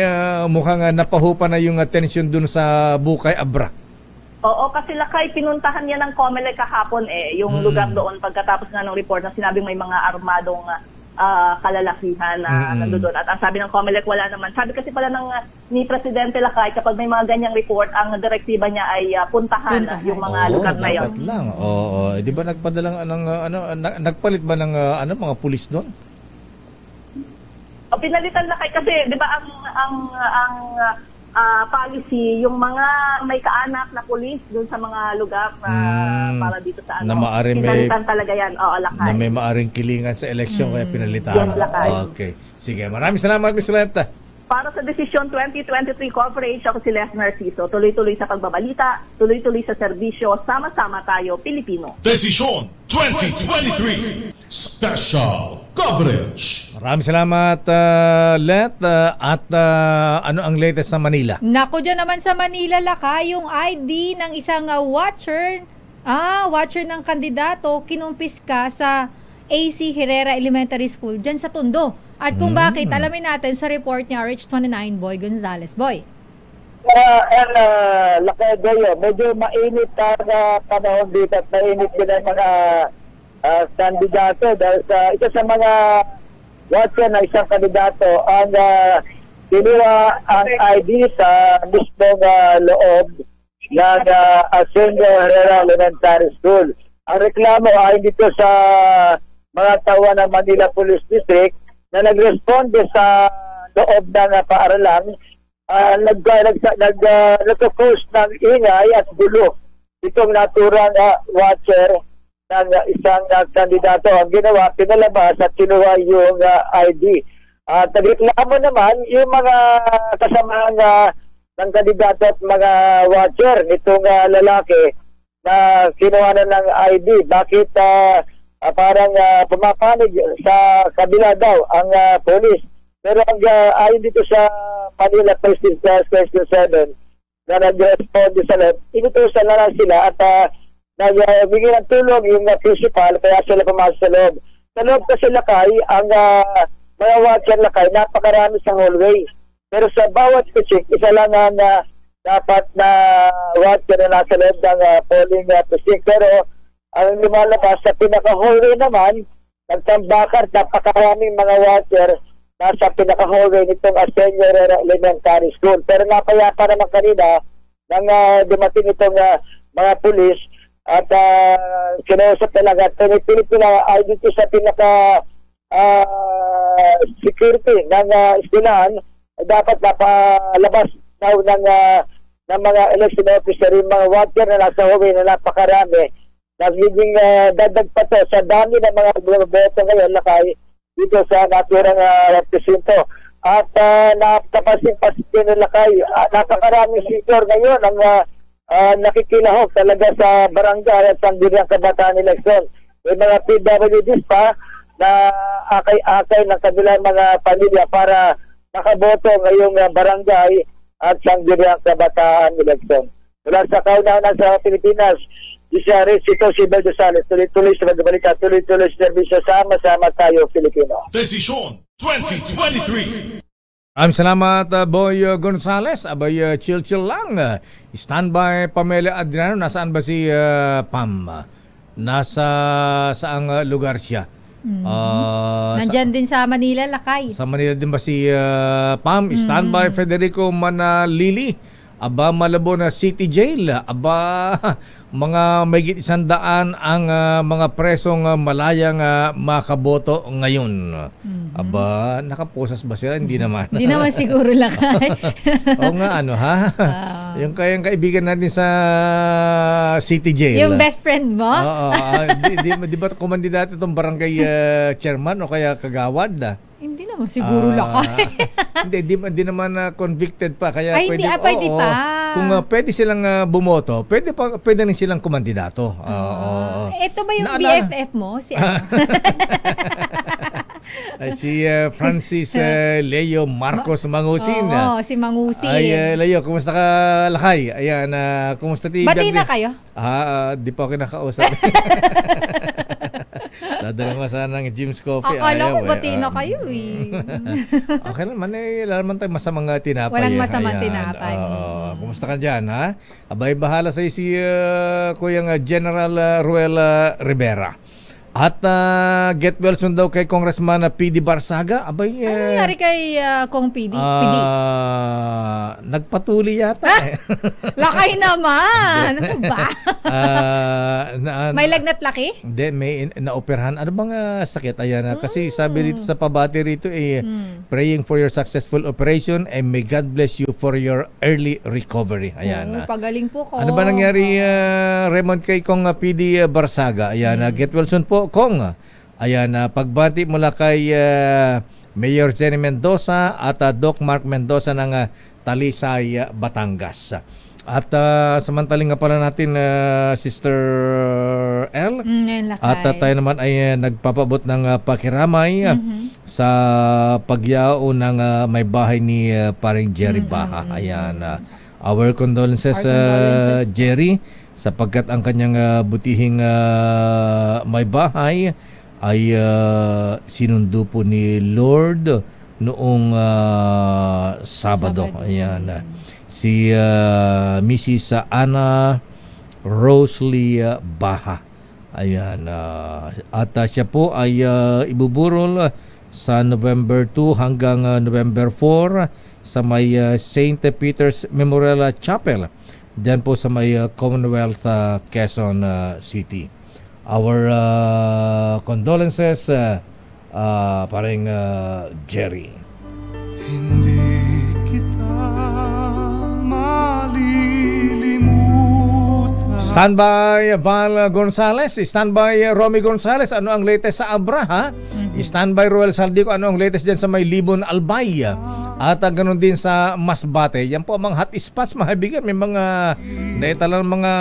uh, mukhang uh, napahupa na yung atensyon doon sa Bukay Abra. Oo, kasi lakay, pinuntahan niya ng Comelec kahapon eh, yung mm. lugar doon pagkatapos nga ng report na sinabing may mga armadong uh, kalalakihan na mm. nandoon. At ang sabi ng Comelec, wala naman. Sabi kasi pala ng, uh, ni Presidente Lakay, kapag may mga ganyang report, ang direktiba niya ay uh, puntahan, puntahan yung mga oo, lugar na yun. Dapat lang. Oo, eh, di ba nagpadalang, anong, ano, nagpalit ba ng uh, ano, mga pulis doon? O, pinalitan lakay kasi, di ba ang... ang, ang uh, Uh, policy, yung mga may kaanak na pulis doon sa mga lugar na mm, para dito sa ano, pinalitan may, talaga yan. Oo, lakay. Na may maaring kilingan sa eleksyon mm. kaya pinalitan. Yes, lakay. Okay. Sige, maraming salamat, Miz Lenta. Para sa Desisyon twenty twenty-three Corporate, ako si Lesnar Siso. Tuloy-tuloy sa pagbabalita, tuloy-tuloy sa serbisyo, sama-sama tayo, Pilipino. Desisyon twenty twenty-three Special Coverage. Maraming salamat, uh, Let. Uh, at uh, ano ang latest sa Manila? Naku, dyan naman sa Manila, laka, yung I D ng isang uh, watcher, ah, watcher ng kandidato, kinumpiska sa A C Herrera Elementary School dyan sa Tondo. At kung bakit, mm. alamin natin sa report niya, R H twenty-nine, Boy Gonzales. Boy. Uh, and, uh, laka, Goyo, medyo mainit ka na panahon dito at mainit din ang mga Uh, kandidato dahil uh, isa sa mga watcher na isang kandidato ang uh, kinuha ang I D sa mismong uh, loob ng uh, Asenio Herrera Elementary School. Ang reklamo ay dito sa mga tawa ng Manila Police District na nagresponde sa loob ng uh, paaralan uh, nag nag-focus uh, ng ingay at gulo itong naturang uh, watcher ng isang uh, kandidato. Ang ginawa, pinalabas at kinuha yung uh, I D. At uh, nagreklamo naman yung mga kasamaan uh, ng kandidato at mga watcher nitong uh, lalaki na kinuha na ng I D. Bakit uh, uh, parang uh, pumapanig sa kabila daw ang uh, polis. Pero ang uh, ayon dito sa Manila Police Class seven na nag-respond sa lab, inutusan na lang sila at uh, nagbigay uh, ng tulong yung uh, principal kaya sila pumasok sa loob. Sa loob kasi lakay, ang uh, mga watcher lakay, napakarami sa hallway. Pero sa bawat precinct, isa lang ang uh, dapat na watcher na nasa loob ng uh, polling uh, precinct. Pero ang lumalabas sa pinaka-hallway naman, nagtambakan napakaraming mga watcher nasa pinaka-hallway nitong Asenio Herrera Elementary School. Pero napayapa naman kanina nang uh, dumating itong uh, mga pulis. At uh, kinausap talaga, pinipilit nila ay dito sa pinaka uh, security ng uh, istilahan, dapat napalabas na ng, uh, ng mga election officer, yung mga watcher na nasa hallway na napakarami. Nagiging uh, dadag pa to sa dami ng mga boto ngayon lakay dito sa naturang uh, presinto. At uh, nakapasin-pasin lakay, uh, napakaraming secure ngayon ang uh, Uh, nakikilahok talaga sa barangay at sangguniang kabataan eleksyon. May mga P W Ds pa na akay-akay ng kabilang mga pamilya para nakaboto ngayong barangay at sangguniang kabataan eleksyon. Mula sa kauna-una sa Pilipinas, D Z R H, ito si Bel Dosales. Tuloy-tuloy sa magbalita, tuloy-tuloy sa servisyo, sama-sama tayo Pilipino. Desisyon twenty twenty-three Maraming salamat, uh, Boy uh, Gonzales. Abay, uh, chill-chill lang. Uh, standby, Pamela Adriano. Nasaan ba si uh, Pam? Nasa saang uh, lugar siya? Mm-hmm. uh, Nandyan sa, din sa Manila, Lakay. Sa Manila din ba si uh, Pam? Standby, mm-hmm. Federico Manalili. Aba, Malabon City Jail. Aba, mga mayigit isang daan ang uh, mga presong uh, malayang uh, makaboto ngayon. Mm-hmm. Aba, nakaposas ba sila? Hindi naman. Hindi naman siguro, Lakay. Oo nga, ano ha? Uh, yung kayang kaibigan natin sa City Jail. Yung best friend mo? Oo. Uh, di, di, di ba kumandidati itong barangay uh, chairman o kaya kagawad? Ah? Hindi naman siguro, uh, Lakay. Hindi, di, di naman uh, convicted pa. Kaya ay, pwede, hindi, ah, pwede oh, pa. Kung uh, pwede silang uh, bumoto, pwede, pa, pwede rin silang kumandidato. Uh, uh, ito ba yung na, B F F na, mo? Si, uh, si uh, Francis uh, Leo Marcos Mangusin. Oo, oh, si Mangusin. Ay, uh, Leo, kumusta ka, Lakay? Ayan, uh, kumusta ti? Batiin na kayo? Ah, uh, di pa ako kinakausap. Dadala mo sana ng James Coffee. Akala ko batiin na kayo eh. Okay naman eh. Lalaman tayo masamang tinapay. Walang masamang tinapay. Uh, kumusta ka dyan ha? Abay bahala sa'yo si uh, Kuyang General uh, Ruela Rivera. At uh, get well soon daw kay Congressman P D Barsaga. Abay, eh, ano nangyari kay uh, Kong P D? Uh, P D? Nagpatuli yata. Eh. Lakay naman! Ano ba? uh, na, may lagnat laki? Hindi, may naoperahan. Ano bang uh, sakit? Ayan, mm. Kasi sabi dito sa pabati rito, eh, mm. praying for your successful operation and may God bless you for your early recovery. Ayan. Oh, pagaling po ko. Ano ba nangyari, uh, Raymond, kay Kong P D Barsaga? Ayan, mm. get well soon po, Kong. Ayan, uh, pagbati mula kay uh, Mayor Jenny Mendoza at uh, Doc Mark Mendoza ng uh, Talisay, uh, Batangas. At uh, samantaling nga pala natin, uh, Sister L, mm, at uh, tayo naman ay uh, nagpapabot ng uh, pakiramay, mm-hmm. sa pagyao ng uh, may bahay ni uh, paring Jerry Baha. Mm-hmm. Ayan, uh, our condolences, our condolences. Uh, Jerry, sapagkat ang kanyang uh, butihing uh, may bahay ay uh, sinundo po ni Lord noong uh, Sabado. Sabado. Ayan. Uh, si uh, Missus Ana Rosely Baha. Ayan. Uh, at uh, siya po ay uh, ibuburol sa November two hanggang uh, November four sa may uh, Saint Peter's Memorial Chapel. Diyan po sa may uh, Commonwealth uh, Quezon uh, City. Our uh, condolences, uh, uh, pareng uh, Jerry. Hindi kita malilimutan. Standby, Val Gonzales. Standby, Romy Gonzales. Ano ang latest sa Abra, ha? Mm-hmm. Standby, Ruel Saldico. Ano ang latest dyan sa may Libon Albay? At uh, ganoon din sa Masbate. Yan po ang mga hot spots, mga kaibigan. May mga naitala ng mga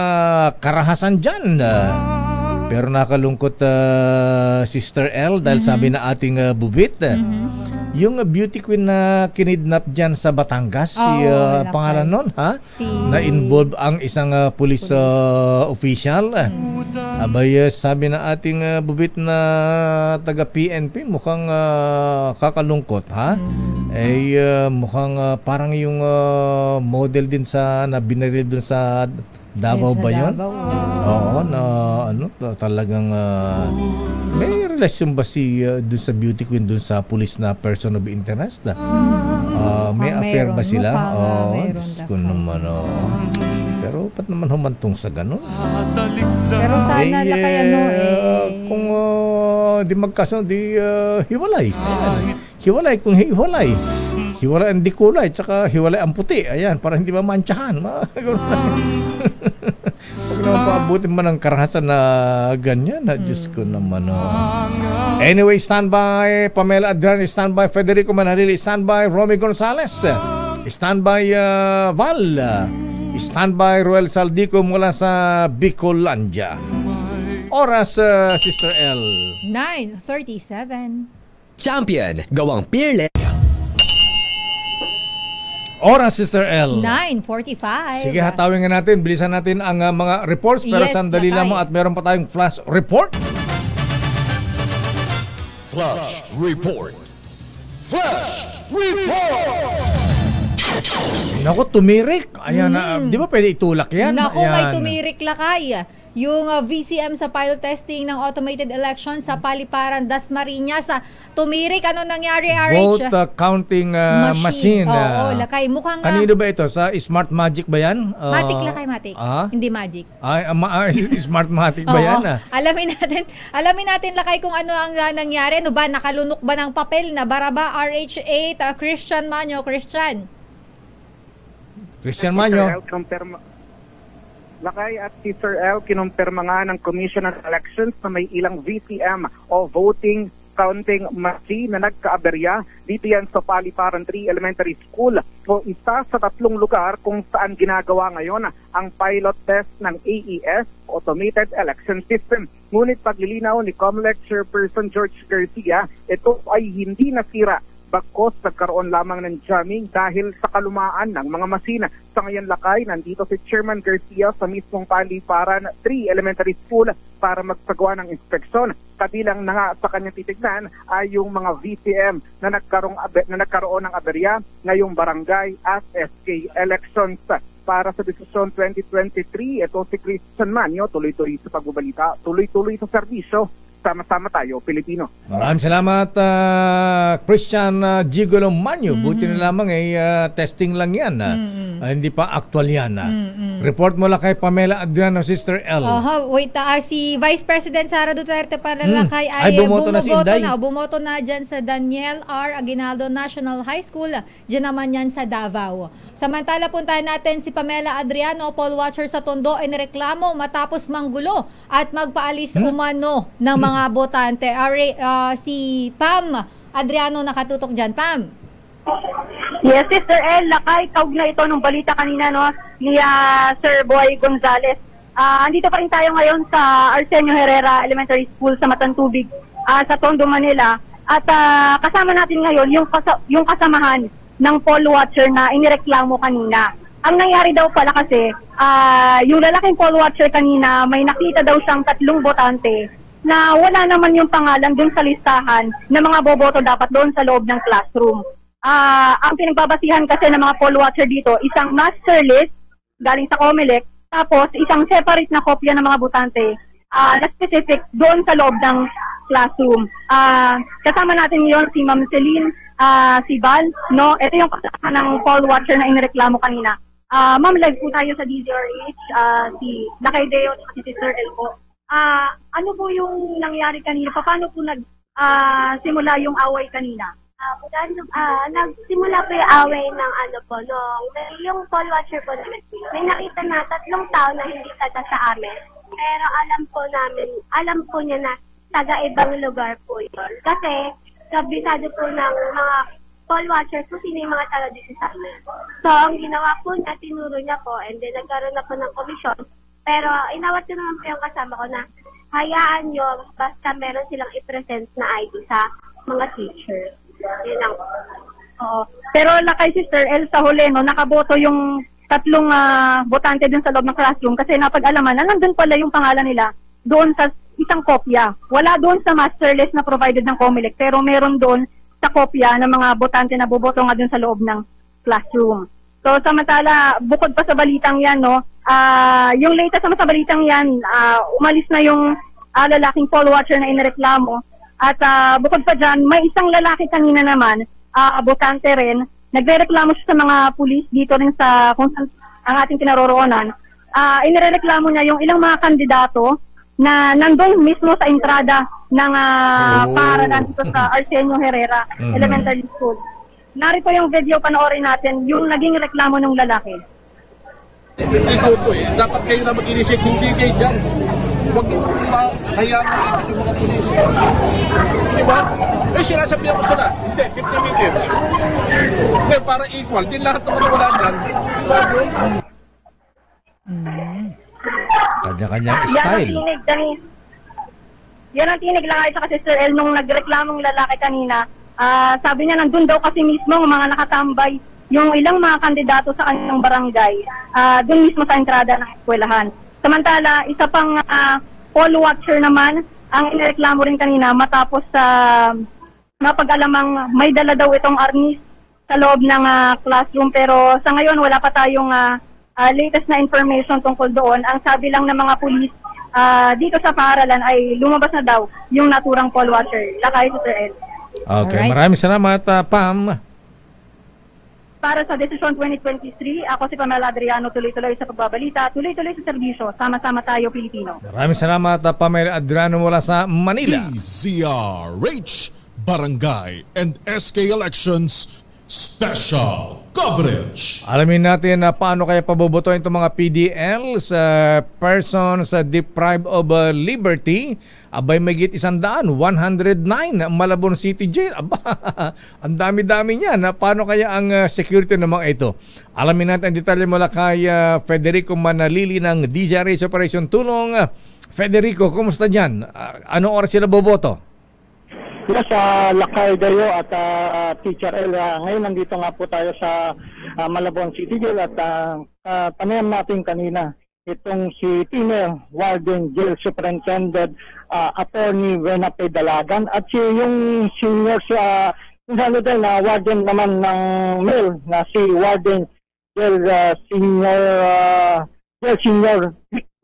karahasan dyan. Uh, pero nakalungkot, uh, Sister L, dahil mm-hmm. sabi na ating uh, bubit, mm-hmm. yung uh, beauty queen na kinidnap dyan sa Batangas, oh, si uh, pangalan nun, ha? Si... na-involve ang isang uh, police uh, official. Mm-hmm. Abay, uh, sabi na ating uh, bubit na taga-P N P, mukhang uh, kakalungkot, ha? Mm-hmm. Eh, uh, mukhang uh, parang yung uh, model din sa na binaril dun sa Davao ba yun? Davao. Oo, na ano, talagang uh, may relasyon ba si uh, dun sa beauty queen dun sa police na person of interest? Uh, uh, may affair ba sila? Oo, kung naman, oh. Pero ba't naman humantong sa gano'n? Pero sana eh, Lakay, ano eh. Kung uh, di magkaso, di uh, hiwalay. Ayan. Hiwalay kung hiwalay. Hiwalay ang di kulay, tsaka hiwalay ang puti. Ayan, para hindi mamantsahan. Huwag naman paabutin man ang karahasan na ganyan. Hmm. Diyos ko naman. Oh. Anyway, standby. Pamela Adriani, standby. Federico Manalili, standby. Romy Gonzales, standby. Uh, Val, standby. Ruel Saldico mula sa Bicolandia. Oras, uh, Sister L. nine thirty-seven. Champion, gawang Peerless. Oras, Sister L. nine forty-five. Sige, hatawin nga natin. Bilisan natin ang uh, mga reports. Pero yes, sandali lang mo at meron pa tayong flash report. Flash report. Flash report! Naku, tumirik. Ayan, mm. uh, di ba pwede itulak yan? Naku, ayan. May tumirik lakay. Yung uh, V C M sa pilot testing ng automated election sa Paliparan, Dasmariñas. Uh, tumirik. Ano nangyari, R H? Vote uh, counting uh, machine. machine. Oo, uh, oh, lakay. Mukhang... Kanino ba ito? Sa Smart Magic ba yan? Uh, matik lakay, matik. Uh, Hindi magic. Ay, uh, ma uh, Smart Matic ba yan? Uh? Alamin natin, alamin natin lakay kung ano ang uh, nangyari. Ano ba? Nakalunok ba ng papel na baraba, R H eight? Uh, Christian Manyo, Christian. Christian Manyo. Lakay at si Sir L, kinumpirma nga ng Commission on Elections na may ilang V C M o voting counting machine na nagkaaberya dito yan sa Paliparan three Elementary School. So isa sa tatlong lugar kung saan ginagawa ngayon ang pilot test ng A E S, Automated Election System. Ngunit paglilinaw ni Comelec Chairperson George Garcia, ito ay hindi nasira. Bagkos nagkaroon lamang ng jamming dahil sa kalumaan ng mga masina. Sa ngayon lakay, nandito si Chairman Garcia sa mismong Paliparan three Elementary School para magsagawa ng inspeksyon. Kabilang na nga sa kanyang titignan ay yung mga V C M na nagkaroon, na nagkaroon ng aberya ngayong barangay at S K elections. Para sa desisyon twenty twenty-three, ito si Christian Manyo, tuloy-tuloy sa pagbabalita, tuloy-tuloy sa serbisyo. Sama-sama tayo, Pilipino. Maraming salamat, uh, Christian uh, Gigolo Manyo. Mm-hmm. Buti na lamang ay uh, testing lang yan. Uh, mm-hmm. uh, hindi pa actual yan. Uh. Mm-hmm. Report mo lang kay Pamela Adriano, Sister L. Uh-huh. Wait, uh, si Vice President Sara Duterte para lang kay mm. ay, ay bumoto, na, si na bumoto na dyan sa Daniel R. Aguinaldo National High School. Dyan naman yan sa Davao. Samantala, puntahan natin si Pamela Adriano, poll watcher sa Tondo, ay nireklamo matapos manggulo at magpaalis hmm? umano ng mga hmm. mga botante. Uh, si Pam Adriano nakatutok dyan. Pam? Yes, Sister El. Lakay, kaugnay ito nung balita kanina no, ni uh, Sir Boy Gonzales. Uh, andito pa rin tayo ngayon sa Arsenio Herrera Elementary School sa Matantubig, uh, sa Tondo, Manila. At uh, kasama natin ngayon yung, kasa yung kasamahan ng poll watcher na inireklamo kanina. Ang nangyari daw pala kasi, uh, yung lalaking poll watcher kanina, may nakita daw siyang tatlong botante na wala naman yung pangalan dun sa listahan na mga boboto dapat doon sa loob ng classroom. Uh, ang pinagbabasihan kasi ng mga poll watcher dito, isang master list galing sa Comelec, tapos isang separate na kopya ng mga botante uh, na specific doon sa loob ng classroom. Uh, kasama natin yon si Ma'am Celine, uh, si Val, no? Ito yung kasama ng poll watcher na inireklamo kanina. Uh, Ma'am, live po tayo sa D Z R H, uh, si Lakay Deo at si Sister Elmo. Uh, ano po yung nangyari kanina? Paano po nagsimula uh, yung away kanina? Uh, uh, nagsimula po yung away ng ano po, nung yung poll watcher po namin. May nakita na tatlong tao na hindi taga sa amin. Pero alam po namin, alam po niya na taga-ibang lugar po yun. Kasi kabisado po ng mga poll watchers po sino yung mga taga-dito sa amin. So ang ginawa po niya, tinuro niya po and then nagkaroon na po ng komisyon. Pero inawat ko naman po yung kasama ko na hayaan nyo basta meron silang i-present na I D sa mga teacher. Yun ang... Oo. Pero lakay Sister El, sa huli, no, nakaboto yung tatlong uh, botante dun sa loob ng classroom kasi napag-alaman na nandun pala yung pangalan nila doon sa isang kopya. Wala doon sa master list na provided ng Comelec pero meron doon sa kopya ng mga botante na boboto nga dun sa loob ng classroom. So samantala, bukod pa sa balitang yan, no, Uh, yung latest naman sa balitang yan, uh, umalis na yung uh, lalaking poll watcher na inireklamo. At uh, bukod pa dyan, may isang lalaki kanina naman, uh, botante rin. Nagrereklamo siya sa mga pulis dito rin sa kung saan ang ating kinaroroonan. Uh, inireklamo niya yung ilang mga kandidato na nandun mismo sa entrada ng uh, oh. para dito sa Arsenio Herrera mm-hmm. Elementary School. Narito yung video, panoorin natin yung naging reklamo ng lalaki. Ikaw po eh, dapat kayo na mag-initiate, hindi kayo dyan. Huwag nyo mahayaan na yung mga pulis. Diba? Eh, sinasabihan ko sila. Hindi, fifty meters. Hindi, para equal. Hindi lahat naman wala dyan. Kanya-kanyang style. Yan ang tinig lang kayo sa kasi Sir El nung nagreklamong lalaki kanina. Uh, sabi niya, nandun daw kasi mismo mga nakatambay yung ilang mga kandidato sa kanilang barangay uh, doon mismo sa entrada ng eskwelahan. Samantala, isa pang uh, poll watcher naman ang inireklamo rin kanina matapos sa uh, napag-alamang may dala daw itong arnis sa loob ng uh, classroom, pero sa ngayon wala pa tayong uh, uh, latest na information tungkol doon. Ang sabi lang ng mga pulis uh, dito sa paaralan ay lumabas na daw yung naturang poll watcher, lakay sa Sir El. Okay, alright. Maraming salamat, uh, Pam. Para sa Desisyon twenty twenty-three, ako si Pamela Adriano, tuloy-tuloy sa pagbabalita, tuloy-tuloy sa serbisyo. Sama-sama tayo, Pilipino. Maraming salamat, Pamela Adriano mula sa Manila. D Z R H Barangay and S K Elections Special Coverage. Alamin natin na paano kaya pabobotohin itong mga P D L sa persons deprived of liberty. Abay, may git isandaan, one hundred nine Malabon City Jail. Aba, ang dami-dami niya. Na paano kaya ang security ng mga ito? Alamin natin ang detalye mula kay Federico Manalili ng D Z R H Operation Tulong. Federico, kumusta dyan? Anong oras sila boboto? Yes, uh, Lakay Dayo at uh, Teacher El, uh, ngayon nandito nga po tayo sa uh, Malabon City Jail at uh, uh, panayam natin kanina itong si Female Warden Jail Superintendent uh, Attorney Venape Dalagan at si yung senior sa uh, na warden naman ng male na si Warden Jail uh, Senior uh, Jail Senior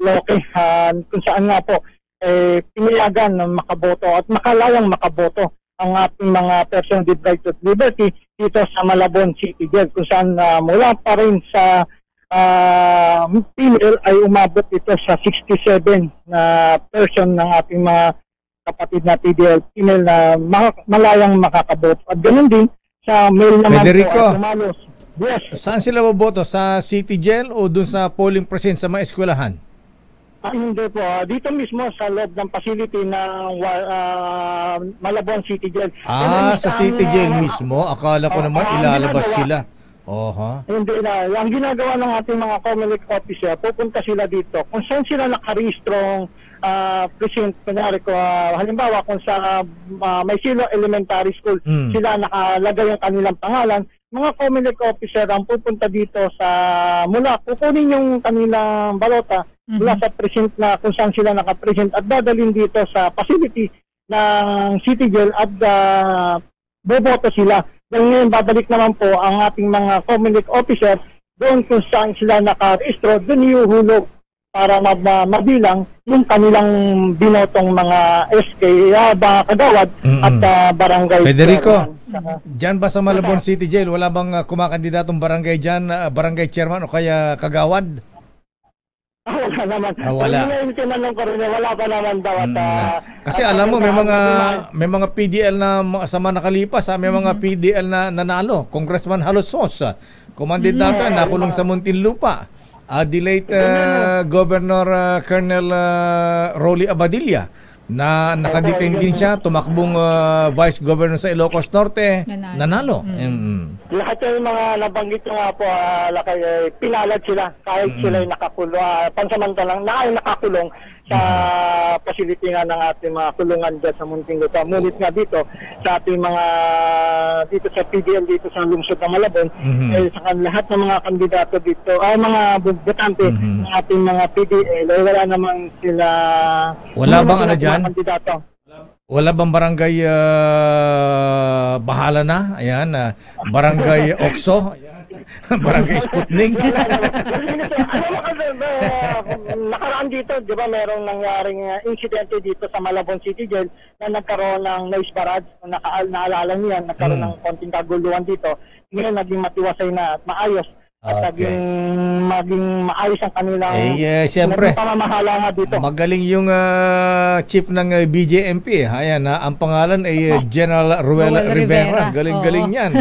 Loke uh, kung saan nga po eh, pinilagan ng makaboto at makalayang makaboto ang ating mga person deprived of liberty dito sa Malabon City Jail, kung saan uh, mula pa rin sa uh, P L ay umabot ito sa sixty-seven na uh, person ng ating mga kapatid na P D L P L na mak malayang makakaboto. At ganoon din sa male naman Federico, po, yes. Saan sila boboto? Sa City Jail o dun sa polling present sa mga eskwelahan? Ah, hindi po. Dito mismo sa loob ng facility ng uh, Malabon City Jail. Ah, sa City Jail uh, mismo? Akala ko uh, naman uh, ilalabas uh, sila. Uh -huh. Hindi na. Ang ginagawa ng ating mga Comelec officer, pupunta sila dito. Kung saan sila nakaregistrong uh, present, kunyari ko, uh, halimbawa kung sa uh, Maysilo Elementary School, hmm. sila nakalagay ang kanilang pangalan, mga Comelec officer ang pupunta dito sa mula, kukunin yung kanilang balota, mula sa present na kung saan sila nakapresent at dadalhin dito sa facility ng City Jail at uh, boboto sila. Dahil ngayon babalik naman po ang ating mga Comelec officer doon kung saan sila nakarehistro, doon ihuhulog para mabilang yung kanilang binotong mga S K, uh, kagawad mm -hmm. at uh, barangay. Federico, uh, dyan ba sa Malabon uh, City Jail wala bang uh, kumakandidatong barangay dyan, uh, barangay chairman o kaya kagawad? Ah, wala naman. Ah, wala. Wala pa naman daw at, uh, kasi alam mo may mga may mga P D L na sama nakalipas, ha? May mm -hmm. mga P D L na nanalo, Congressman Halosos, kumandidato yeah, nakulong sa Muntinlupa. Uh, delayed uh, Governor uh, Colonel uh, Rolly Abadilla na nakadetain din siya, tumakbong uh, Vice Governor sa Ilocos Norte, nanalo. Mm. Mm -hmm. Lahat yung mga nabanggit nyo nga po, uh, lakay, eh, pinalad sila kahit mm -hmm. sila ay nakakulong, uh, pansamantalang na ay nakakulong sa facility nga ng ating mga kulungan dyan sa Muntinlupa. Ngunit nga dito, sa ating mga, dito sa P D L, dito sa lungsod ng Malabon, mm -hmm. eh, sa lahat ng mga kandidato dito, ay mga botante mm -hmm. ng ating mga P D L, eh, wala naman sila... Wala bang ano dyan? Kandidato. Wala bang barangay uh, bahala na? Ayan, uh, barangay Okso? Barangay Sputnik? Nakaraan dito, di ba, merong nangyaring uh, insidente dito sa Malabon City Jail na nagkaroon ng noise barrage, na naalala niya, nagkaroon hmm. ng konting kaguluhan dito. Ngayon, naging matiwasay na at maayos. At okay. Naging, maging maayos ang kanilang eh, eh, siyempre, pamamahala nga dito. Magaling yung uh, chief ng uh, B J M P. Ayan, uh, ang pangalan ay uh, General Ruela Rivera. Rivera. Galing-galing oh. yan.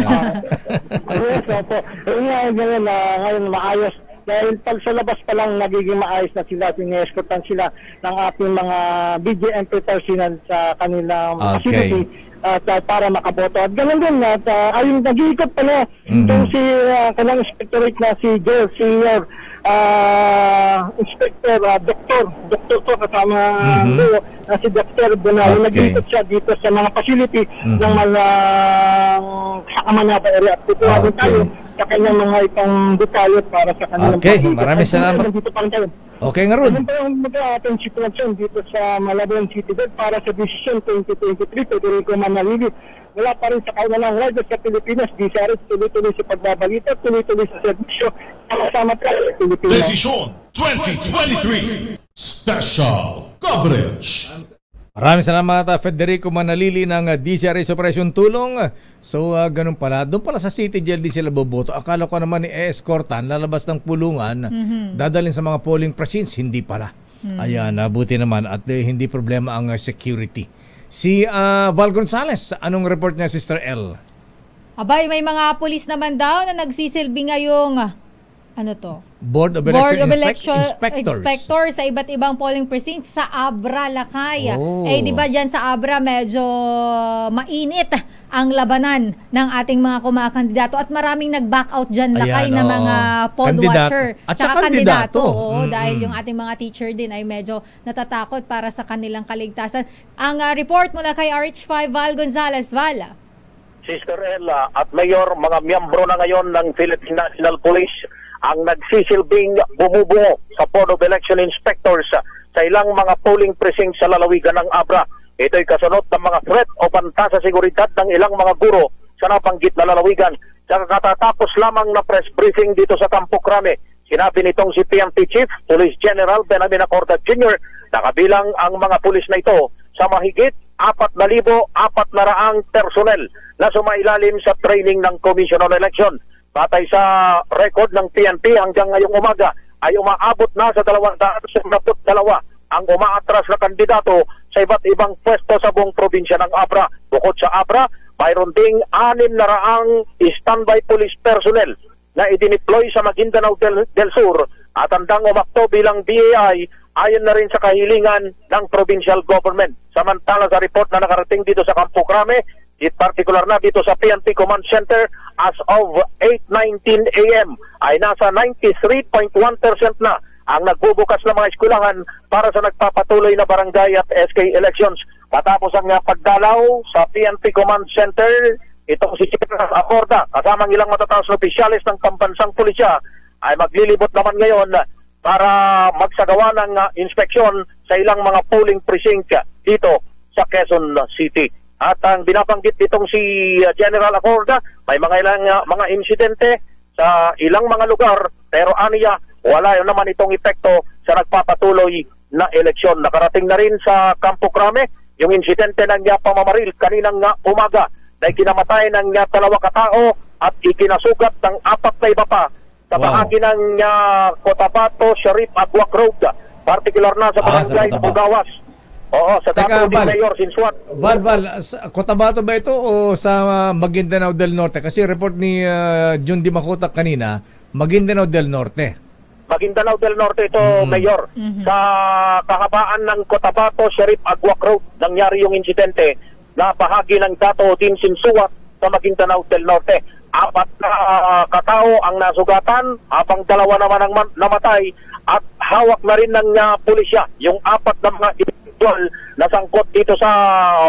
Yes, opo. Ngayon, ngayon, uh, ngayon maayos. Dahil pag sa labas pa lang nagiging maayos na sila at ine-escortan sila ng ating mga B J M P personnel sa kanilang okay. facility. At uh, para makaboto. At gano'n din, at uh, ayun, nag-iikot pala mm -hmm. itong si, uh, kanang inspectorate na si Joel, senior uh, inspector, uh, doktor, doktor ko kasama mm -hmm. ko, uh, si Doctor Bonayo, okay. nag-iikot siya dito sa mga facility mm -hmm. ng mga sa Kamanaba area. At kukuha okay. tayo sa kanyang mga itong detalyo para sa kanilang okay. pagkikot. Maraming salamat. Okay nga ron. Ano pa yung mag-a-attend situation dito sa Malabon City Jail para sa Desisyon twenty twenty-three, Federico Manalili wala pa rin sa kawalang riders sa Pilipinas. D Z R H tuloy-tuloy sa pagbabalita, tuloy-tuloy sa servisyo, kasama tayo sa Pilipinas. Desisyon twenty twenty-three Special Coverage. Maraming salamat Federico Manalili ng D Z R H Operation Tulong. So uh, ganun pala, doon pala sa City Jail di sila boboto. Akala ko naman i-escortan, lalabas ng pulungan, mm-hmm. dadalhin sa mga polling precincts, hindi pala. Mm-hmm. Ayan, buti naman at uh, hindi problema ang uh, security. Si uh, Val Gonzales, anong report niya Sister L? Abay, may mga pulis naman daw na nagsisilbi ngayong ano to? Board of Election, Board of Election Inspect Inspectors. Inspectors sa iba't ibang polling precincts sa Abra, Lakay. Oh. Eh, di ba dyan sa Abra medyo mainit ang labanan ng ating mga kumakandidato at maraming nag-back out dyan, Lakay, ayan, na oh. mga poll Kandidat watcher. At saka kandidato. kandidato. Oo, mm-hmm. Dahil yung ating mga teacher din ay medyo natatakot para sa kanilang kaligtasan. Ang uh, report mula kay R H five, Val Gonzales. Val. Sister Ella at Mayor, mga miyembro na ngayon ng Philippine National Police ang nagsisilbing bumubuo sa Board of Election Inspectors sa ilang mga polling precincts sa lalawigan ng Abra. Ito'y kasunod ng mga threat o banta sa seguridad ng ilang mga guro sa napanggit na lalawigan. Sa katatapos lamang na press briefing dito sa Campo Crame, sinabi nitong si P M P Chief, Police General Benjamin Acorda Junior na kabilang ang mga pulis na ito sa mahigit apat na libo, apat na raang personel na sumailalim sa training ng Commission on Election. Batay sa record ng P N P hanggang ngayong umaga ay umaabot na sa dalawang daan siyam na dalawa ang umaatras na kandidato sa iba't ibang pwesto sa buong probinsya ng Abra. Bukod sa Abra, mayroon ding anim na raang standby police personnel na idineploy sa Maguindanao del, del Sur at handang umakto bilang B A I ayon na rin sa kahilingan ng provincial government. Samantala sa report na nakarating dito sa Campo Crame, in particular na dito sa P N P Command Center, as of eight nineteen a m ay nasa ninety-three point one percent na ang nagbubukas ng mga eskwelahan para sa nagpapatuloy na barangay at S K elections. Matapos ang pagdalaw sa P N P Command Center, itong si General Acorda kasama ng ilang matataas na opisyalis ng pambansang pulisya ay maglilibot naman ngayon para magsagawa ng inspeksyon sa ilang mga polling precinct dito sa Quezon City. At ang binabanggit nitong si General Acorda, may mga ilang uh, mga insidente sa ilang mga lugar pero aniya wala yun naman itong epekto sa nagpapatuloy na eleksyon. Nakarating na rin sa Campo Crame yung insidente ng uh, pamamaril kaninang uh, umaga na ikinamatay ng uh, dalawa katao at ikinasugat ng apat na iba pa sa wow. bahagi ng uh, Cotabato, Sharif, Aguac Road, particular na sa barangay ah, Bugawas. Oo, sa Datu Odin Sinsuat. Val, Val, Cotabato ba ito o sa Maguindanao del Norte? Kasi report ni uh, Jun Dimacotac kanina, Maguindanao del Norte. Maguindanao del Norte ito, mm-hmm. Mayor. Mm-hmm. Sa kakabaan ng Cotabato, Sharif, Aguac Road, nangyari yung insidente na bahagi ng Datu Odin Sinsuat sa Maguindanao del Norte. Apat na uh, katao ang nasugatan, habang dalawa naman ang namatay at hawak na rin ng uh, pulisya yung apat na mga nasangkot dito sa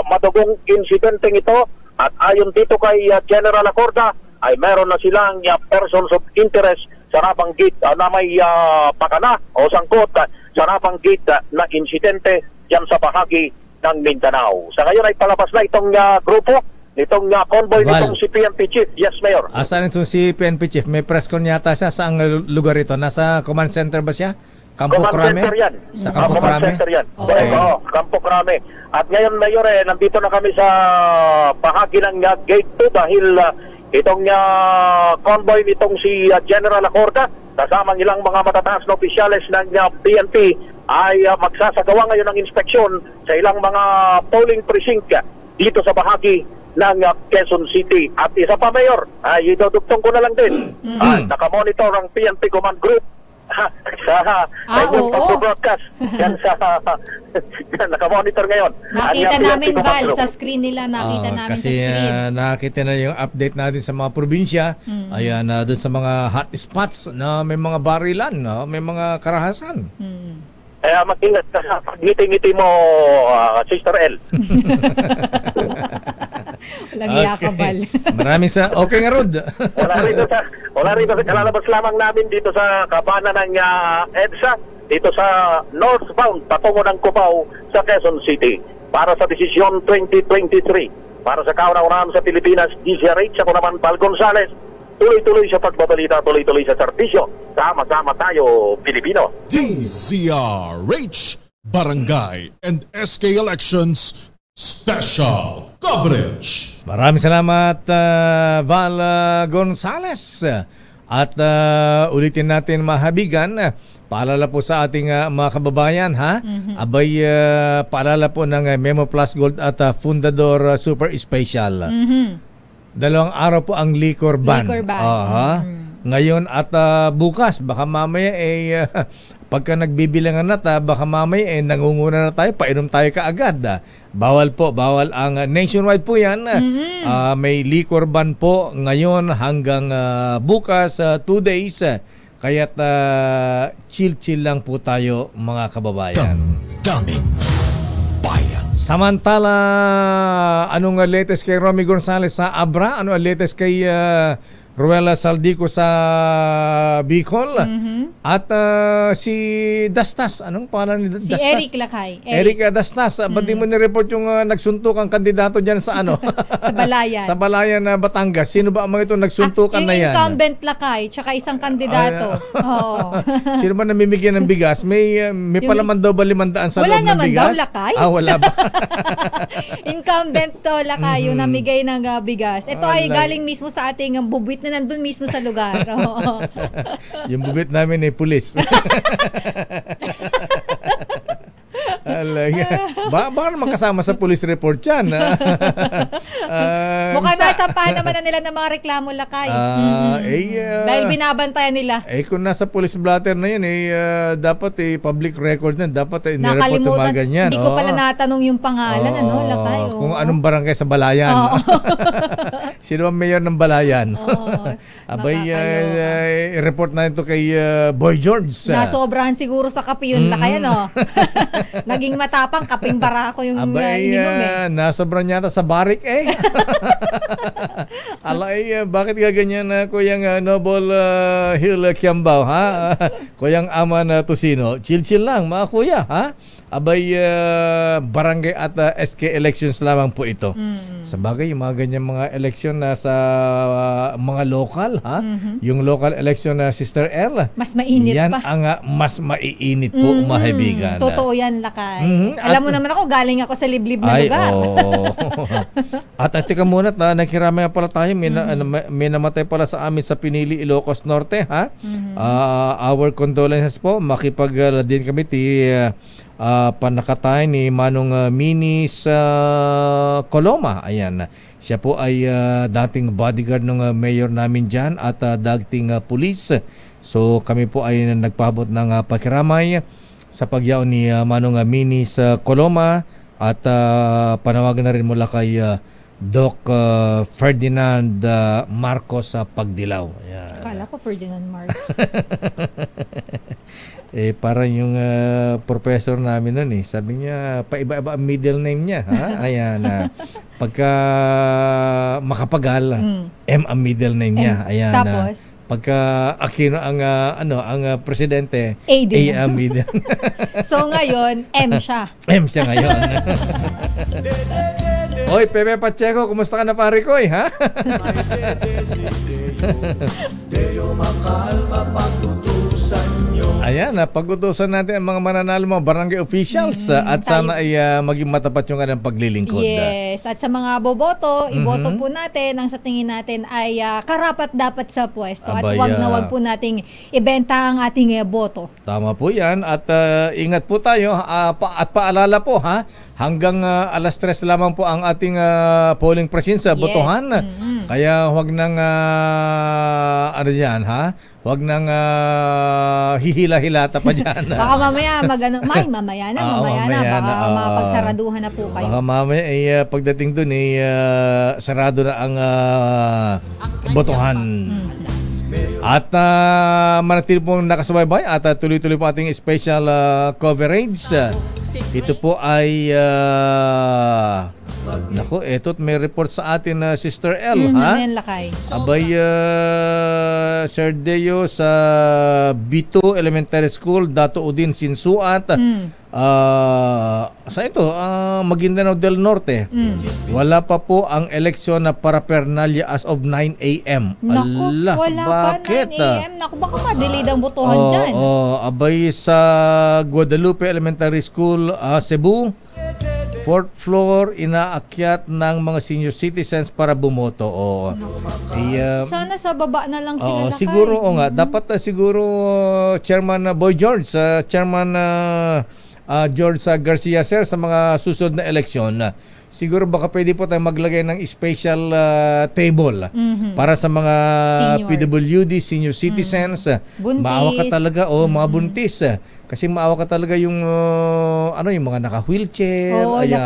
madugong insidenteng ito. At ayon dito kay uh, General Acorda ay meron na silang uh, persons of interest sa nabanggit uh, na may uh, pakana o sangkot uh, sa nabanggit uh, na insidente dyan sa bahagi ng Mindanao. Sa ngayon ay palabas na itong uh, grupo, itong uh, convoy, well, nitong si P N P Chief. Yes, Mayor. Asan ito si P N P Chief? May press con yata siya. Saan lugar ito? Nasa command center ba siya? Campo Crame? Sa Campo Crame? Okay. Oo, Campo Crame. At ngayon, Mayor, eh, nandito na kami sa bahagi ng uh, Gate two dahil uh, itong uh, convoy nitong si uh, General Acorda kasama ng ilang mga matataas na opisyalis ng uh, P N P ay uh, magsasagawa ngayon ng inspeksyon sa ilang mga polling precinct dito sa bahagi ng uh, Quezon City. At isa pa, Mayor, ay idudugtong ko na lang din. Mm-hmm. Uh, nakamonitor ang P N P Command Group sa yung pag-broadcast yan sa yan, nakamonitor ngayon. Nakita Anya, namin Val sa screen nila, nakita uh, namin kasi, sa screen kasi uh, nakita na yung update natin sa mga probinsya. Mm. Ayan, uh, doon sa mga hot spots na may mga barilan, uh, may mga karahasan. Mm. Kaya mag-ingat ka sa pag-ngiti-ngiti mo, uh, Sister L. Walang okay. yakabal. Maraming sa... Okay nga, Rod. Wala rito sa... Wala rito sa kalalabas lamang namin dito sa kabana ng uh, EDSA, dito sa northbound, patungo ng Cubao, sa Quezon City, para sa Desisyon twenty twenty-three Para sa kauna-unahan sa Pilipinas, D Z R H, ako naman, Val Gonzales. Tuloy-tuloy sa pagbabalita, tuloy-tuloy sa serbisyo. Sama-sama tayo, Pilipino. D Z R H, Barangay and S K Elections Special Coverage. Maraming salamat, uh, Val uh, Gonzales. At uh, ulitin natin, mahabigan, paalala po sa ating uh, mga kababayan, ha? Mm-hmm. Abay, uh, paalala po ng uh, Memo Plus Gold at uh, Fundador uh, Super Special. Mm-hmm. Dalawang araw po ang liquor ban. Liquor ban. Uh-huh. Mm-hmm. Ngayon at uh, bukas, baka mamaya eh, uh, pagka nagbibilangan na ta, baka mamaya eh, nangunguna na tayo, painom tayo kaagad. Uh. Bawal po, bawal ang uh, nationwide po yan. Mm-hmm. Uh, may liquor ban po ngayon hanggang uh, bukas, uh, two days. Uh, Kaya't uh, chill-chill lang po tayo, mga kababayan. Daming bayan. Samantala, anong uh, latest kay Romy Gonzales sa Abra? Ano ang latest kay uh, Ruela Saldico sa Bicol? Mm-hmm. At uh, si Dastas. Anong pangalan ni Dastas? Si Eric Lakay. Eric, Eric Dastas. Mm-hmm. Ba't di mo nireport yung uh, nagsuntok ang kandidato dyan sa ano? Sa Balayan. Sa Balayan na uh, Batangas. Sino ba ang mga ito nagsuntukan ah, na yan? Yung incumbent Lakay, tsaka isang kandidato. Ay, uh, Oo. Sino ba namimigyan ng bigas? May, uh, may palaman daw ba limandaan sa wala loob ng bigas? Wala naman daw, Lakay. Ah, wala ba? Incumbent to, Lakay, yung namigay ng uh, bigas. Ito ay galing mismo sa ating um, bubuit na nandun mismo sa lugar. Oh. Yung bubit namin ay eh, pulis. ba Baka naman kasama sa police report yan. uh, Mukhang nasampahan naman na nila ng mga reklamo, Lakay. Uh, mm-hmm. eh, uh, Dahil binabantayan nila. Eh kung nasa police blotter na yun, eh, uh, dapat eh, public record na. Dapat eh, nireport yung mga ganyan. Hindi oh. ko pala natanong yung pangalan, oh, ano, Lakay. Oh. Kung anong barangay sa Balayan. Oh. Sino ang mayor ng Balayan? Oh, abay, uh, uh, report na ito kay uh, Boy George. Nasobrahan siguro sa kape yun, mm-hmm. Lakay, ano? Naging matapang, kaping barako yung abay, uh, ninong eh. Nasobran yata sa barik eh. Alay, uh, bakit gaganyan na uh, Kuyang uh, Noble uh, Hill uh, Kiambao, ha? Kuyang Aman uh, Tusino. Chill-chill lang, mga kuya, ha? Abay, uh, barangay at uh, S K elections lamang po ito. Mm-hmm. Sa bagay, yung mga ganyan mga election na sa uh, mga local, ha? Mm-hmm. Yung local election na uh, Sister L. Mas mainit yan pa. Yan ang uh, mas maiinit po, mm-hmm. mahibigan. Totoo yan, Lakay. Mm-hmm. Alam at, mo naman ako, galing ako sa liblib na ay, lugar. Oh. At at saka muna, ta, nakirami pala tayo. May, mm-hmm. na, may namatay pala sa amin sa Pinili, Ilocos Norte, ha? Mm-hmm. Uh, our condolences po. Makipagladin kami ti... Uh, Uh, panakatay ni Manong uh, Minis uh, Coloma. Ayan. Siya po ay uh, dating bodyguard ng uh, mayor namin dyan at uh, dating uh, police. So kami po ay nagpaabot ng uh, pakiramay sa pagyaon ni uh, Manong uh, Minis uh, Coloma at uh, panawagan na rin mula kay uh, Doc uh, Ferdinand uh, Marcos sa uh, Pagdilaw. Ayan. Akala ko Ferdinand Marcos. Eh, parang yung uh, professor namin nun eh. Sabi niya, paiba-iba ang middle name niya. Ha? Ayan. Uh, pagka makapagal, mm. M ang middle name niya. Ayan. Tapos? Uh, pagka Aquino ang, uh, ano, ang uh, presidente, A, A ang middle. So ngayon, M siya. M siya ngayon. Oy, Pepe Pacheco, kumusta ka na pare ko eh, ha? Ayan, pag-utusan natin ang mga mananalo mga barangay officials, mm-hmm. at sana ay uh, maging matapat yung kanilang paglilingkod. Yes, at sa mga boboto, mm-hmm. iboto po natin ang sa tingin natin ay uh, karapat dapat sa pwesto. Abaya. At huwag na huwag po nating ibenta ang ating uh, boto. Tama po yan at uh, ingat po tayo uh, pa at paalala po ha, hanggang uh, alas tres lamang po ang ating uh, polling presence sa botohan. Yes. Mm-hmm. Kaya huwag nang uh, ano dyan ha? Huwag nang uh, hihila-hilata pa dyan. Baka mamaya mag-ano, may mamaya na, oh, mamaya, mamaya na. Baka uh, mapagsaraduhan na po kayo. Baka mamaya, eh, pagdating dun, eh, uh, sarado na ang uh, botohan. Hmm. At uh, manatili pong nakasubaybay at uh, tuloy-tuloy po ating special uh, coverage. Ito po ay... Uh, Naku, eto't may report sa atin na uh, Sister L, mm, ha? Lakay. Abay, uh, Sir Deo sa B two Elementary School, Datu Odin Sinsuat. Mm. Uh, sa ito, uh, Maguindanao del Norte. Mm. Wala pa po ang eleksyon na paraphernalia as of nine A M Naku, wala bakit? pa nine A M Naku, baka madelayed ang botohan uh, dyan. Uh, abay, sa Guadalupe Elementary School, uh, Cebu, fourth floor, inaakyat ng mga senior citizens para bumoto. Oh. Ay, uh, sana sa baba na lang sila. Oh, siguro oh, nga. Mm -hmm. Dapat uh, siguro uh, Chairman uh, Boy George, uh, Chairman uh, uh, George uh, Garcia, sir, sa mga susunod na eleksyon. Uh, siguro baka pwede po tayong maglagay ng special uh, table mm -hmm. para sa mga senior. P W D, senior citizens. Mm -hmm. Maawa ka talaga. Oh, mm -hmm. Mga buntis. Uh, Kasi maawa ka talaga yung uh, ano yung mga naka-wheelchair, oh, ayan,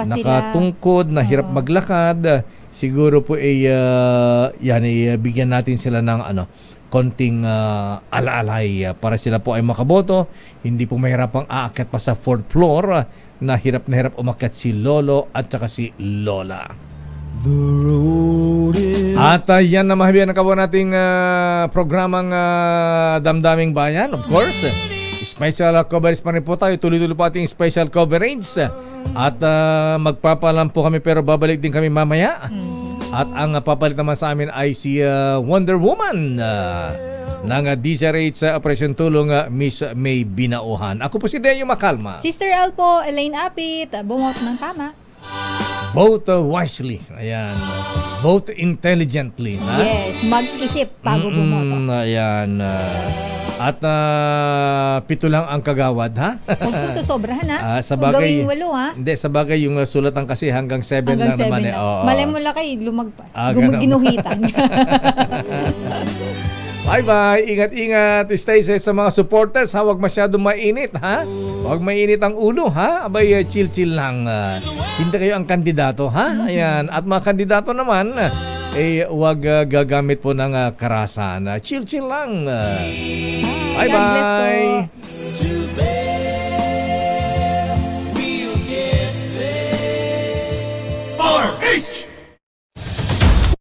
nakatungkod, nahirap oh. maglakad. Siguro po ay uh, yan ay bigyan natin sila ng ano konting uh, ala-alay para sila po ay makaboto, hindi po mahirap ang aakyat pa sa fourth floor. Nahirap na hirap umakyat si Lolo at saka si Lola. At uh, yan na mahabihan ang kabuuan nating uh, programang uh, Damdaming Bayan. Of course, special coverage pa rin po tayo. Tuloy-tuloy po ating special coverage. At uh, magpapalam po kami pero babalik din kami mamaya. At ang uh, papalit naman sa amin ay si uh, Wonder Woman uh, ng uh, D Z R H sa uh, Operasyon Tulong uh, Miss May Binauhan. Ako po si Deo Makalma. Sister Al po, Elaine Apit, bumot ng tama. Vote wisely. Ayan. Vote intelligently. Na? Yes. Mag-isip bago bumoto. Mm, ayan. At uh, pito lang ang kagawad, ha? Huwag po susobrahan, ha? Uh, sabagay, gawing walo, ha? Hindi, sabagay yung uh, sulatan kasi hanggang seven hanggang lang seven naman. Eh. Oh, malay mo lang kayo, lumagpa. Ah, gumuginuhitan. Bye-bye. Ingat-ingat. Stay safe sa mga supporters, ha? Huwag masyado mainit, ha? Huwag mainit ang ulo, ha? Abay, uh, chill-chill lang. Uh, hindi kayo ang kandidato, ha? Ayan. At mga kandidato naman, eh, huwag uh, gagamit po ng uh, karasan. Chill-chill lang. Uh, bye-bye.